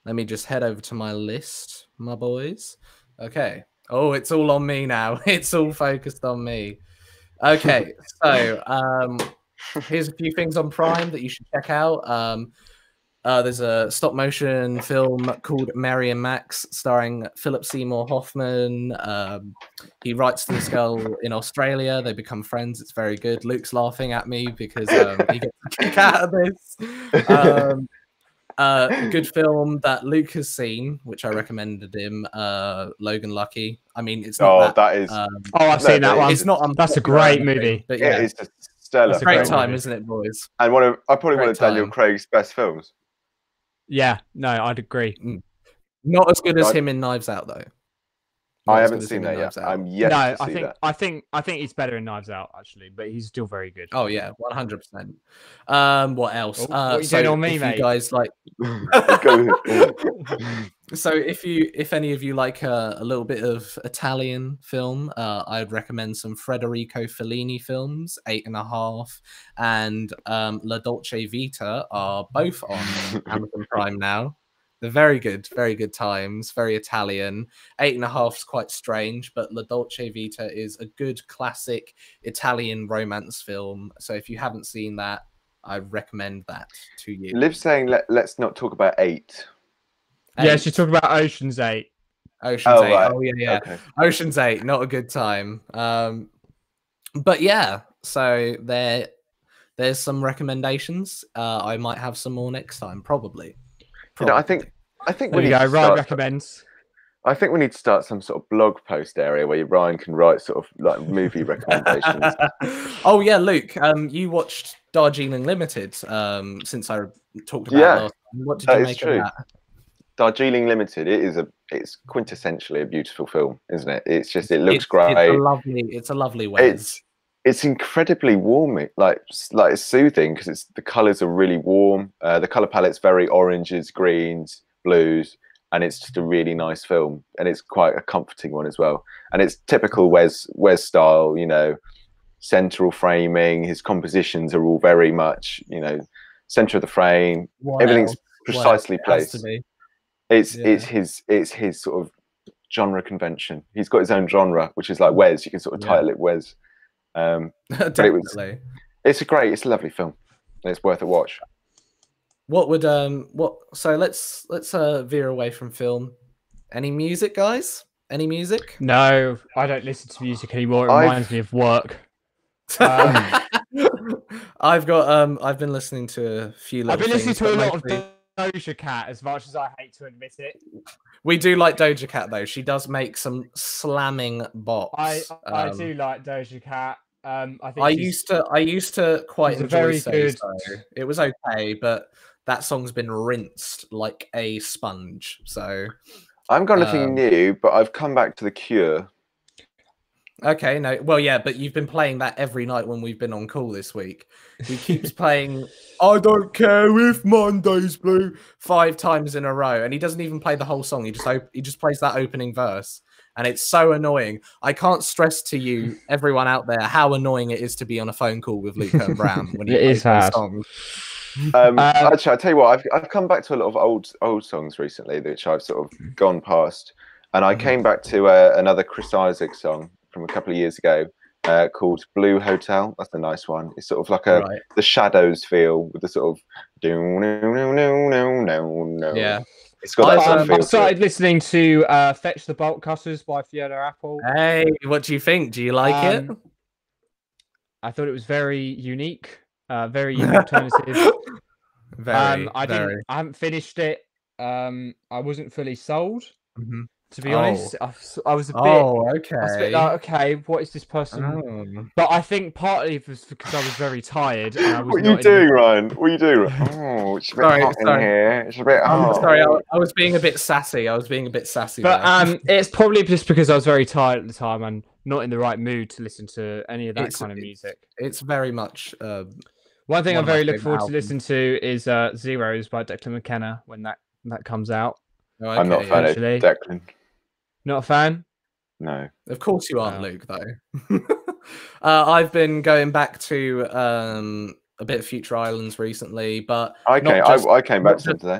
Let me just head over to my list, my boys. Okay. Oh, it's all on me now. It's all focused on me. Okay. So um, here's a few things on Prime that you should check out. Um, uh, there's a stop motion film called Mary and Max starring Philip Seymour Hoffman. Um, he writes to this girl in Australia. They become friends. It's very good. Luke's laughing at me because um, he gets a kick out of this. Um, Uh, good film that Luke has seen, which I recommended him. Uh, Logan Lucky. I mean, it's not. Oh, that, that is. Um, oh, I've no, seen that one. It's not. That's a great movie. But yeah, it's just stellar. It's a great, great time, movie. Isn't it, boys? And one of I probably great one of Daniel time. Craig's best films. Yeah, no, I'd agree. Mm. Not as good as I, him in Knives Out, though. Not I haven't seen that yet. Out. I'm yet no, to I see think that. I think I think he's better in Knives Out actually, but he's still very good. Oh yeah, one hundred percent. Um, what else? What uh, are you so doing on me, mate? You guys like. So if you if any of you like uh, a little bit of Italian film, uh, I'd recommend some Federico Fellini films. Eight and a Half and um, La Dolce Vita are both on Amazon Prime now. They're very good, very good times, very Italian. Eight and a half's quite strange, but La Dolce Vita is a good classic Italian romance film. So if you haven't seen that, I recommend that to you. Liv saying let, let's not talk about eight. eight. Yeah, she's talking about Ocean's Eight. Ocean's oh, Eight. Right. Oh yeah, yeah. Okay. Ocean's Eight, not a good time. Um, but yeah, so there, there's some recommendations. Uh, I might have some more next time, probably. You know, I think I think there we need go. To Ryan start, recommends. I think we need to start some sort of blog post area where Ryan can write sort of like movie recommendations. Oh yeah, Luke, um, you watched Darjeeling Limited um, since I talked about. Yeah, last time. What did you make of that? Darjeeling Limited. It is a. It's quintessentially a beautiful film, isn't it? It's just it looks it's, great. It's a lovely. It's a lovely way. It's it's incredibly warming, like like it's soothing because it's the colors are really warm. Uh, the color palette's very oranges, greens, blues, and it's just a really nice film. And it's quite a comforting one as well. And it's typical Wes Wes style, you know, central framing. His compositions are all very much, you know, center of the frame. What Everything's else? precisely well, it placed. It's yeah. it's his it's his sort of genre convention. He's got his own genre, which is like Wes. You can sort of title yeah. it Wes. Um, Definitely. It was, it's a great, it's a lovely film. It's worth a watch. What would um, what? So let's let's uh, veer away from film. Any music, guys? Any music? No, I don't listen to music anymore. It I've... reminds me of work. Um, I've got um, I've been listening to a few. Little I've been listening to a lot mostly... of Doja Cat, as much as I hate to admit it. We do like Doja Cat though. She does make some slamming bops. I I um, do like Doja Cat. Um, I think I used to I used to quite enjoy So So. It was okay, but that song's been rinsed like a sponge. So I haven't got anything um, new, but I've come back to The Cure. Okay, no, well, yeah, but you've been playing that every night when we've been on call this week. He keeps playing "I Don't Care If Monday's Blue" five times in a row, and he doesn't even play the whole song. He just he just plays that opening verse, and it's so annoying. I can't stress to you, everyone out there, how annoying it is to be on a phone call with Luke Hearn-Brown when he it plays the song. Um, um, actually, I tell you what, I've I've come back to a lot of old old songs recently, which I've sort of gone past, and I came back to uh, another Chris Isaac song from a couple of years ago, uh, called Blue Hotel. That's a nice one. It's sort of like a right. the Shadows feel with the sort of do no no no no no no. Yeah, it's got that sort of feel. I've started to listening to uh, "Fetch the Bolt Cutters" by Fiona Apple. Hey, what do you think? Do you like um, it? I thought it was very unique, uh, very unique alternative. Very. Um, I very. didn't. I haven't finished it. Um, I wasn't fully sold. Mm-hmm. To be oh. honest, I, I was a bit. Oh, okay. I was a bit like, okay, what is this person? Oh. But I think partly it was because I was very tired. And I was what are you doing, the... Ryan? What are you doing? Oh, it's a bit sorry, hot sorry. in here. It's a bit hot. Oh, sorry, I, I was being a bit sassy. I was being a bit sassy. But there. um, it's probably just because I was very tired at the time and not in the right mood to listen to any of that it's, kind of music. It's very much. Uh, One thing one I'm very looking forward album. to listen to is uh, "Zeros" by Declan McKenna when that when that comes out. Oh, okay, I'm not a fan actually. of Declan. Not a fan? No. Of course you aren't, no. Luke, though. uh, I've been going back to um, a bit of Future Islands recently, but... Okay, just, I, I came back to them today.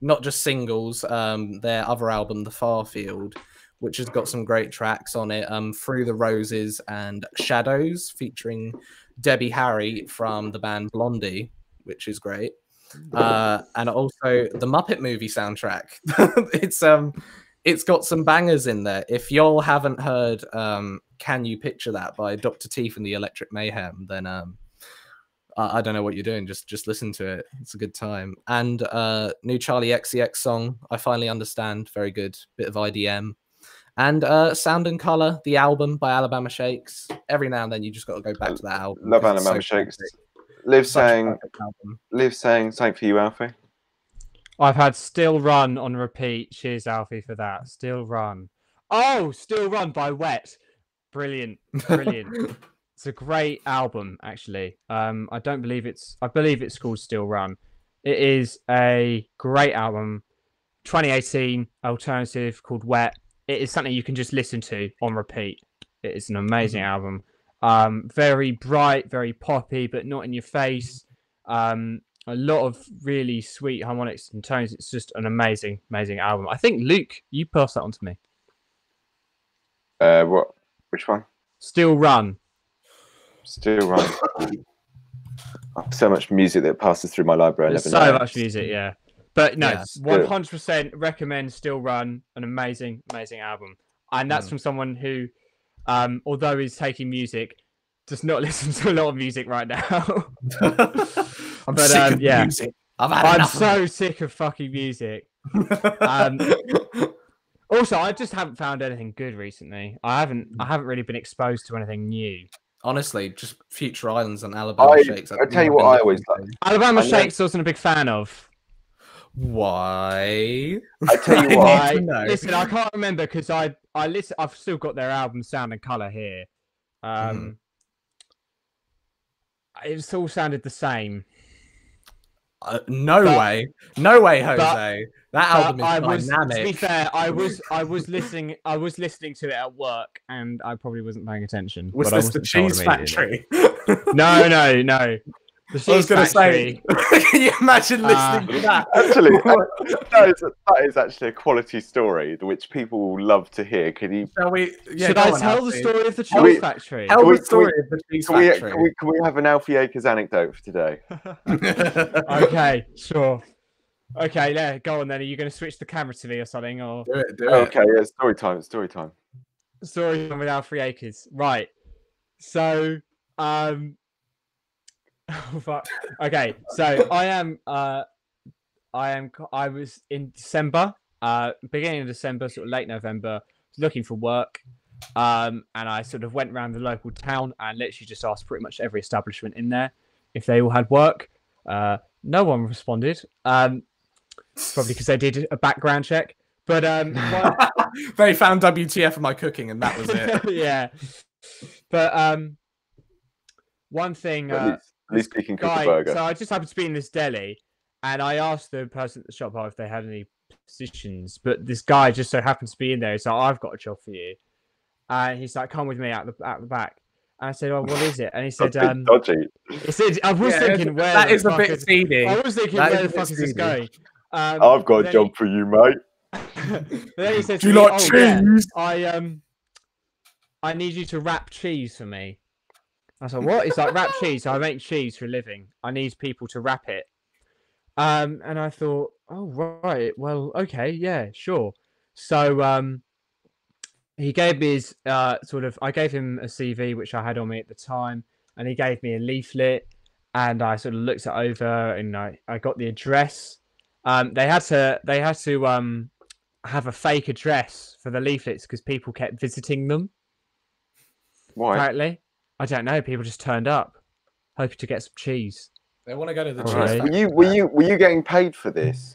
Not just singles, um, their other album, The Far Field, which has got some great tracks on it, um, Through the Roses and Shadows, featuring Debbie Harry from the band Blondie, which is great. Uh, and also the Muppet Movie soundtrack. it's... um. It's got some bangers in there. If y'all haven't heard um, Can You Picture That by Doctor Teeth and the Electric Mayhem, then um, I, I don't know what you're doing. Just just listen to it. It's a good time. And uh, new Charlie X C X song, I Finally Understand. Very good. Bit of I D M. And uh, Sound and Colour, the album by Alabama Shakes. Every now and then you just got to go back to that album. Love Alabama so Shakes. Liv saying, Liv saying, same for you, Alfie. I've had Still Run on repeat. Cheers, Alfie, for that. Still Run. Oh, Still Run by Wet. Brilliant. Brilliant. It's a great album, actually. Um, I don't believe it's... I believe it's called Still Run. It is a great album. twenty eighteen alternative called Wet. It is something you can just listen to on repeat. It is an amazing mm-hmm. album. Um, very bright, very poppy, but not in your face. Um... A lot of really sweet harmonics and tones. It's just an amazing, amazing album. I think, Luke, you passed that on to me. Uh, what? Which one? Still Run. Still Run. So much music that passes through my library. There's so much music, yeah. But no, yeah, one hundred percent recommend Still Run. An amazing, amazing album. And that's mm. from someone who, um, although he's taking music, does not listen to a lot of music right now. I'm but, sick um, of yeah. music. I've had I'm so of sick of fucking music. um, also, I just haven't found anything good recently. I haven't. I haven't really been exposed to anything new. Honestly, just Future Islands and Alabama I, Shakes. I tell you what, I always like. Alabama I Shakes wasn't a big fan of. Why? I tell you why. Listen, I can't remember because I I listen. I've still got their album Sound and Colour here. Um. Hmm. It all sounded the same. Uh, no but, way, no way, Jose. But, that album is I dynamic. Was, to be fair, I was, I was listening, I was listening to it at work, and I probably wasn't paying attention. Was but this the Cheese Factory? No, no, no. The Cheese I was going to say. Can you imagine listening uh, to that? Actually, that is, that is actually a quality story which people will love to hear. Can you? Shall we, yeah, should I on, tell Alfie. the story of the Cheese we, Factory? Tell we, the story we, of the Cheese can Factory. We, can, we, can we have an Alfie Akers anecdote for today? Okay, sure. Okay, yeah, go on then. Are you going to switch the camera to me or something? Or do it, do okay, it. yeah, story time. Story time. Story time with Alfie Akers. Right. So, um. Oh, fuck. Okay, so I am, uh, I am, I was in December, uh, beginning of December, sort of late November, looking for work, Um, and I sort of went around the local town and literally just asked pretty much every establishment in there if they all had work. Uh, no one responded, um, probably because they did a background check. But um, well, they found W T F for my cooking, and that was it. Yeah. But um, one thing, at least, uh, at least he can cook guy, a burger. So I just happened to be in this deli, and I asked the person at the shop if they had any positions. But this guy just so happened to be in there. He's like, "I've got a job for you," and he's like, "Come with me out the out the back." And I said, "Oh, what is it?" And he said, That's um, "Dodgy." He said, "I was yeah, thinking where that is a bit seedy. I was thinking that where the fuck is this going?" Um, I've got a job he, for you, mate. Then he says, "Do you like oh, cheese?" Yeah, I um, I need you to wrap cheese for me. I was like, "What?" It's like wrap cheese. So I make cheese for a living. I need people to wrap it. Um, and I thought, oh right, well, okay, yeah, sure. So um, he gave me his uh sort of. I gave him a C V which I had on me at the time, and he gave me a leaflet, and I sort of looked it over, and I I got the address. Um, they had to they had to um. have a fake address for the leaflets because people kept visiting them. Why? Apparently, I don't know. People just turned up, hoping to get some cheese. They want to go to the cheese. Were you were you were you getting paid for this?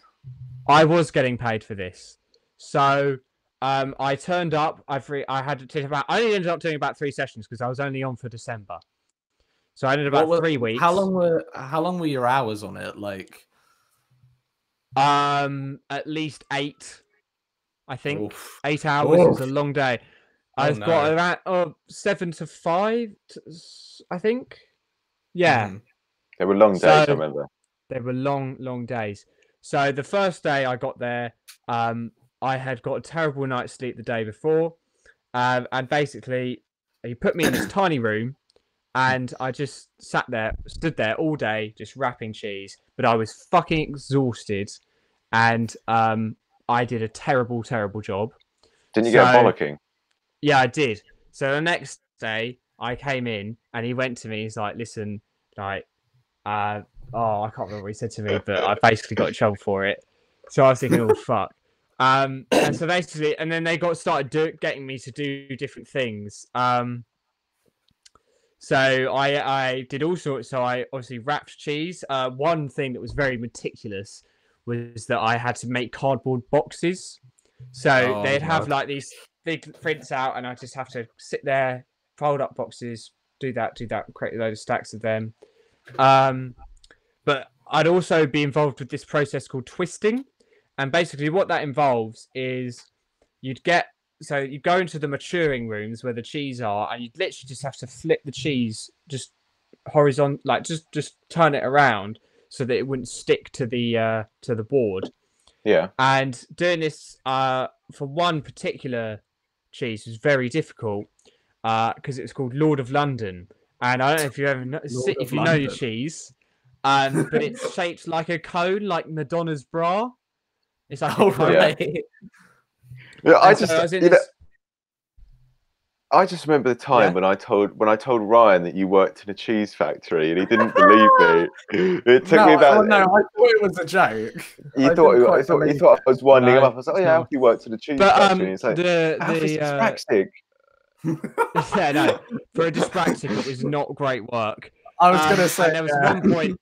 I was getting paid for this, so um, I turned up. I've re I had to about. I only ended up doing about three sessions because I was only on for December, so I did about were, three weeks. How long were how long were your hours on it? Like, um, at least eight. I think Oof. eight hours Oof. was a long day. Oh, I've no. got around oh, seven to five, I think. Yeah. Mm. They were long days, so, I remember. They were long, long days. So the first day I got there, um, I had got a terrible night's sleep the day before. Um, and basically, he put me in this tiny room and I just sat there, stood there all day, just wrapping cheese. But I was fucking exhausted. And... Um, I did a terrible, terrible job. Didn't you so, get a bollocking? Yeah, I did. So the next day, I came in and he went to me. He's like, "Listen, like, uh, oh, I can't remember what he said to me, but I basically got in trouble for it." So I was thinking, "Oh fuck." Um, and so basically, and then they got started do, getting me to do different things. Um, so I, I did all sorts. So I obviously wrapped cheese. Uh, one thing that was very meticulous was that I had to make cardboard boxes. So oh, they'd have God. like these big prints out and I just have to sit there, fold up boxes, do that, do that, create a load of stacks of them. Um, but I'd also be involved with this process called twisting. And basically what that involves is you'd get, so you go into the maturing rooms where the cheese are and you'd literally just have to flip the cheese, just horizontal, like just, just turn it around, so that it wouldn't stick to the uh, to the board. Yeah. And doing this uh, for one particular cheese was very difficult because uh, it was called Lord of London. And I don't know if you ever know, if you London. know your cheese, um, but it's shaped like a cone, like Madonna's bra. It's like oh, right. Yeah, yeah I just so I, you know, this... I just remember the time yeah. when I told when I told Ryan that you worked in a cheese factory, and he didn't believe me. It took no, me about. Oh, no, I thought it was a joke. You I thought it, I thought you thought I was winding no, him up. I was like, "Oh yeah, Alfie works in a cheese but, factory." Um, and he's like, the, the, dyspraxic. Uh... yeah, no, for a dyspraxic, it was not great work. I was um, gonna say there was yeah. one point,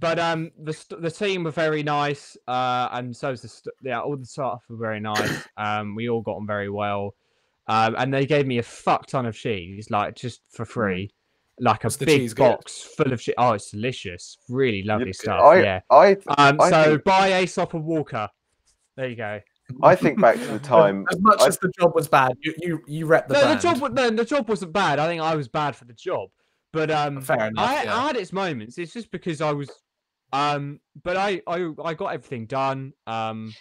but um, the the team were very nice, uh, and so was the yeah, all the staff were very nice. Um, we all got on very well, um, and they gave me a fuck ton of cheese, like just for free. Mm. Like a What's big box good? full of shit. Oh, it's delicious. Really lovely you, stuff. I, yeah. I, I, um, I so think... buy Aesop and Walker. There you go. I think back to the time. As much I... as the job was bad, you you, you rep the no, brand. The job, no, the job wasn't bad. I think I was bad for the job. But um, Fair enough, I, yeah. I had its moments. It's just because I was... um, But I, I, I got everything done. Um,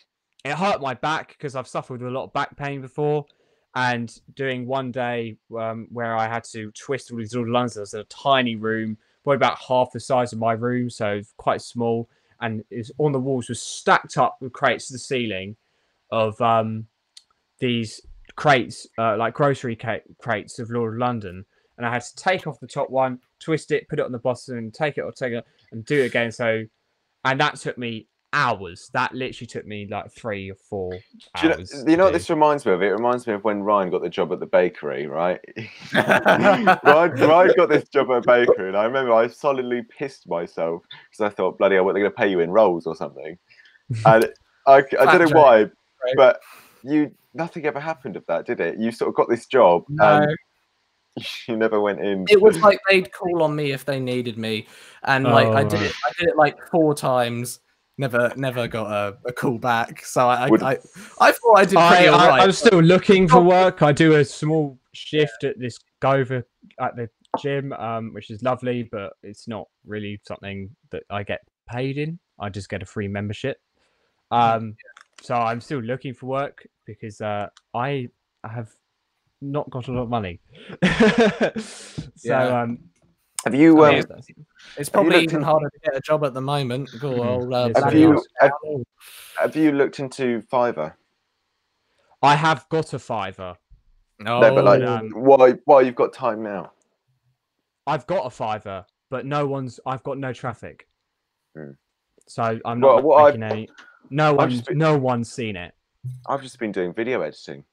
It hurt my back because I've suffered with a lot of back pain before. And doing one day um, where I had to twist all these little lungs. There was a tiny room, probably about half the size of my room, so quite small. And it was, on the walls was stacked up with crates to the ceiling of um, these crates, uh, like grocery crates of Lord of London. And I had to take off the top one, twist it, put it on the bottom, and take it or take it and do it again. So, and that took me hours. That literally took me like three or four do hours. You know, you know what this reminds me of? It reminds me of when Ryan got the job at the bakery, right? Ryan, Ryan got this job at a bakery, and I remember I solidly pissed myself because I thought, bloody hell, what, they're going to pay you in rolls or something? And I, I don't know why, but you nothing ever happened of that, did it? You sort of got this job. No. And you never went in. It was like they'd call on me if they needed me, and like oh. I did it. I did it like four times. Never, never got a, a call back. So I, I, I, I thought I did pretty I, all right. I, I'm still looking for work. I do a small shift at this Gover at the gym, um, which is lovely, but it's not really something that I get paid in. I just get a free membership. Um, so I'm still looking for work because uh, I have. Not got a lot of money. So yeah. um have you um, it's probably even harder to get a job at the moment. Cool, uh, have, you, have, have you looked into Fiverr? I have got a Fiverr. No, no but like um, why why you've got time now? I've got a Fiverr, but no one's I've got no traffic. Hmm. So I'm not well, making I've, any no one's been, no one's seen it. I've just been doing video editing.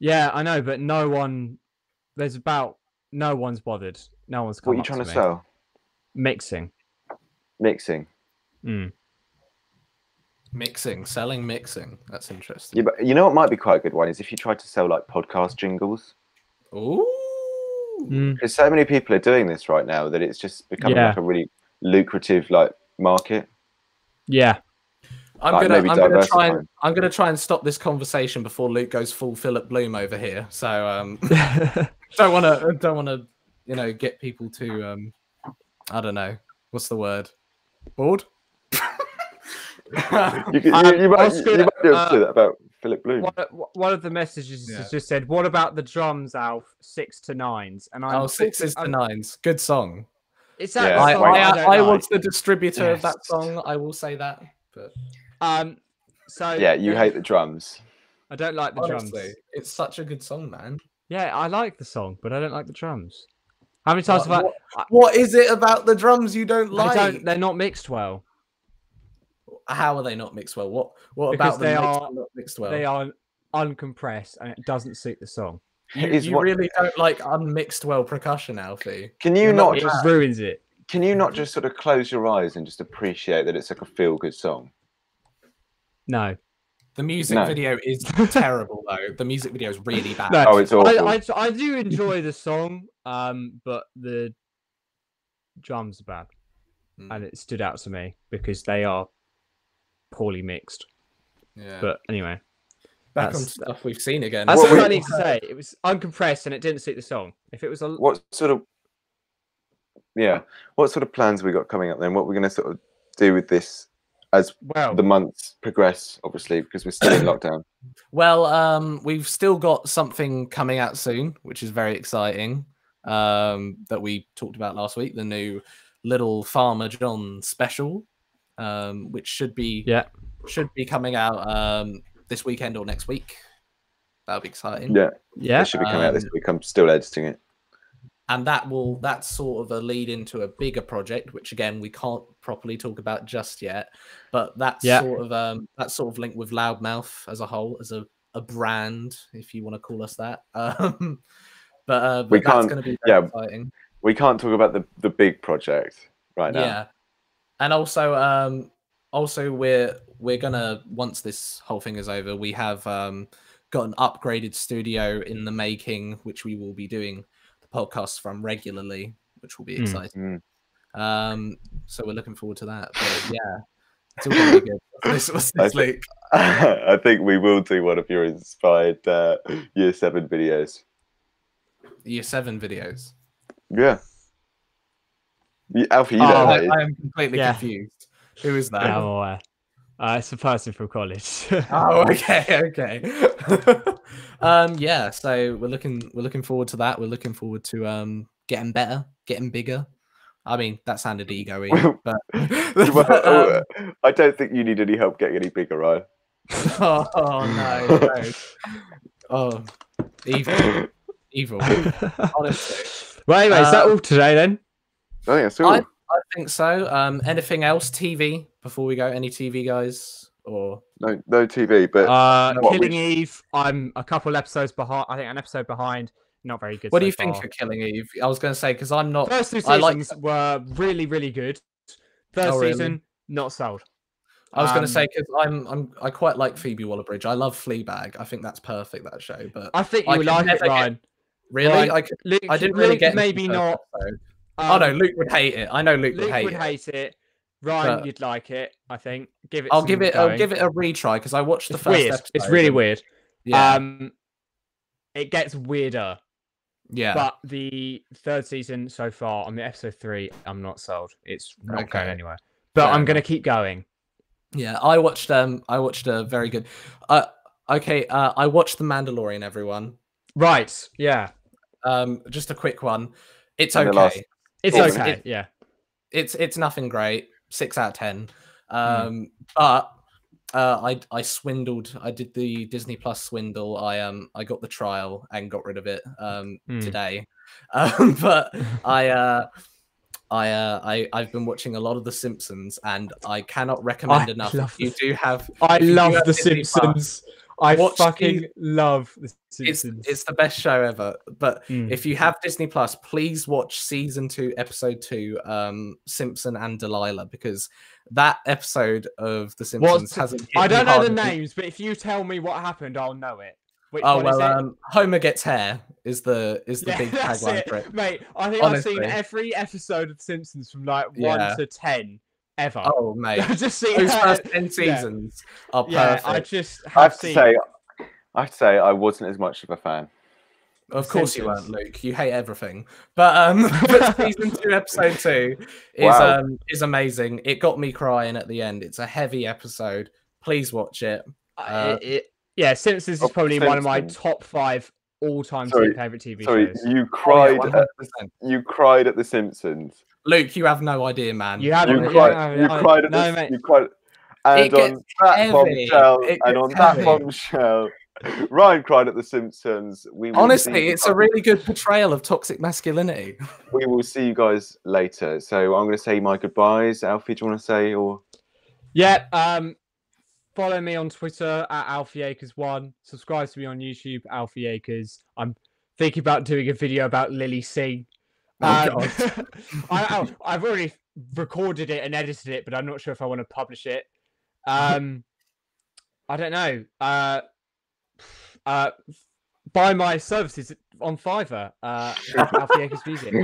Yeah, I know, but no one, there's about, no one's bothered. No one's come What are you trying to, to sell? Mixing. Mixing. Mm. Mixing, selling mixing. That's interesting. Yeah, but you know what might be quite a good one is if you try to sell like podcast jingles. Ooh. Mm. Because so many people are doing this right now that it's just becoming yeah. like a really lucrative like market. Yeah. I'm like gonna, I'm gonna try and I'm gonna try and stop this conversation before Luke goes full Philip Bloom over here. So um, don't want to, don't want to, you know, get people to, um, I don't know, what's the word, bored. you, you, you, um, you might, you, you might be able to do that about Philip Bloom. One of, one of the messages yeah. just said, "What about the drums, Alf? Six to nines?" And I'm oh, sixes to nines. Good song. It's that. Yeah, I, I, I, I was the distributor yes. of that song. I will say that. But... Um, so yeah, you hate the drums. I don't like the Honestly, drums. It's such a good song, man. Yeah, I like the song, but I don't like the drums. How many times what, have I? What, what is it about the drums you don't like? They don't, they're not mixed well. How are they not mixed well? What? What because about they them are not mixed well? They are uncompressed, and it doesn't suit the song. You, you what, really don't like unmixed well percussion, Alfie. Can you not? It just ruins it. Can you not just sort of close your eyes and just appreciate that it's like a feel-good song? No. The music no. video is terrible, though. The music video is really bad. No. Oh, it's awful. I, I, I do enjoy the song, um, but the drums are bad. Mm. And it stood out to me because they are poorly mixed. Yeah. But anyway. Back that's on stuff we've seen again. That's what, what we, I need to say. It was uncompressed and it didn't suit the song. If it was a... What sort of... Yeah. What sort of plans have we got coming up then? What we're going to sort of do with this as well, the months progress, obviously, because we're still in lockdown. Well, um, we've still got something coming out soon, which is very exciting, um, that we talked about last week, the new Little Farmer John special, um, which should be yeah. should be coming out um, this weekend or next week. That'll be exciting. Yeah, yeah. It should be coming um, out this week. I'm still editing it. And that will that's sort of a lead into a bigger project, which again we can't properly talk about just yet. But that's yeah. sort of um, that's sort of linked with Loudmouth as a whole, as a, a brand, if you want to call us that. Um, but uh, but we that's can't, gonna be very yeah, exciting. We can't talk about the, the big project right now. Yeah. And also um also we're we're gonna once this whole thing is over, we have um got an upgraded studio in the making, which we will be doing podcasts from regularly, which will be exciting. Mm. Um, so we're looking forward to that. But yeah, it's all really good. This was this week. I think we will do one of your inspired uh, year seven videos. Year seven videos. Yeah. You, Alfie, you oh, don't I, know. I am completely yeah. confused. Who is that? Oh, uh, uh, it's a person from college. Oh, okay, okay. um yeah so we're looking we're looking forward to that. We're looking forward to um getting better, getting bigger. I mean, that sounded ego-y, but well, um, I don't think you need any help getting any bigger, right? Oh, oh no, no. Oh, evil evil honestly. Well anyway, um, is that all today then? I think that's all. I, I think so. Um, anything else? T V before we go? Any T V guys? Or no, no T V. But uh, Killing we... Eve. I'm a couple episodes behind. I think an episode behind. Not very good. What so do you far. think of Killing Eve? I was going to say because I'm not. First two seasons like... were really, really good. Third oh, really? season, not sold. I was um, going to say because I'm, I'm, I quite like Phoebe Waller-Bridge. I love Fleabag. I think that's perfect, that show. But I think you I like it, Ryan. Get... Really? Ryan, I, could... Luke, I didn't really Luke get. Maybe not. Episode. Um, oh no, Luke would hate it. I know Luke, Luke would hate would it. Hate it. Ryan, but... you'd like it. I think. Give it. I'll give it. Going. I'll give it a retry because I watched the it's first. Weird. Episode it's really and... weird. Yeah. Um, it gets weirder. Yeah. But the third season so far, on the episode three, I'm not sold. It's not okay. going anywhere. But yeah. I'm gonna keep going. Yeah, I watched. Um, I watched a very good. Uh, okay. Uh, I watched The Mandalorian. Everyone. Right. Yeah. Um, just a quick one. It's and okay. Last... It's okay. It, yeah. It's it's nothing great. Six out of ten. Um, mm. But uh, I I swindled. I did the Disney Plus swindle. I um I got the trial and got rid of it um mm. today. Um, but I uh. I, uh, I, I've been watching a lot of The Simpsons, and I cannot recommend I enough. If you do have. I love The Simpsons. Plus, I fucking the, love The Simpsons. It's, it's the best show ever. But mm. if you have Disney Plus, please watch season two, episode two, um, Simpson and Delilah, because that episode of The Simpsons what? hasn't. I don't know the names, but if you tell me what happened, I'll know it. Which oh well, um, Homer gets hair is the is the yeah, big tagline for it, mate. I think Honestly. I've seen every episode of The Simpsons from like one yeah. to ten ever. Oh mate, I've just seen those first ten seasons yeah. are perfect. Yeah, I just have, I have seen... to say, I have to say, I wasn't as much of a fan. Of course you weren't, Luke. You hate everything. But um, but season two, episode two is wow. um is amazing. It got me crying at the end. It's a heavy episode. Please watch it. Uh, it, it... Yeah, Simpsons is probably Simpsons. one of my top five all-time favorite T V sorry, shows. Sorry, you cried. Oh, yeah, at, you cried at The Simpsons. Luke, you have no idea, man. You haven't. You, you, cried, you cried at no, the, you cried, and on that bombshell, and on heavy. that bombshell, Ryan cried at The Simpsons. We Honestly, it's a really good portrayal of toxic masculinity. We will see you guys later. So I'm going to say my goodbyes. Alfie, do you want to say or? Yeah. Um. Follow me on Twitter at Alfie Akers one. Subscribe to me on YouTube, Alfie Akers. I'm thinking about doing a video about Lily Singh. Um, oh, God. I, I've already recorded it and edited it, but I'm not sure if I want to publish it. Um, I don't know. Uh, uh, buy my services on Fiverr. Uh, Alfie Akers Music.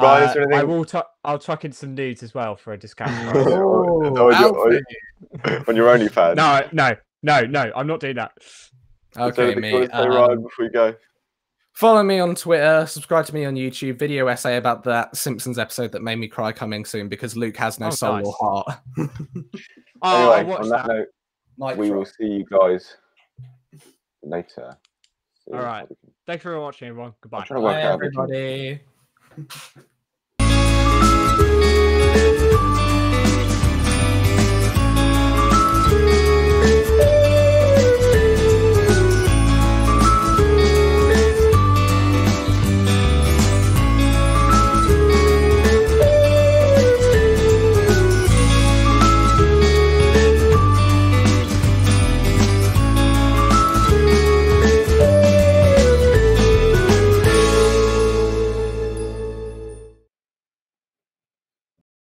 Right, uh, I will. I'll chuck in some nudes as well for a discount. Oh, no, your, on your OnlyFans. No, no, no, no. I'm not doing that. Okay, me. Um, right before we go. Follow me on Twitter. Subscribe to me on YouTube. Video essay about that Simpsons episode that made me cry coming soon because Luke has no oh, soul nice. or heart. oh, anyway, I watched on that. that note, we try. will see you guys later. See All right. Thanks for watching, everyone. Goodbye. Bye, everybody.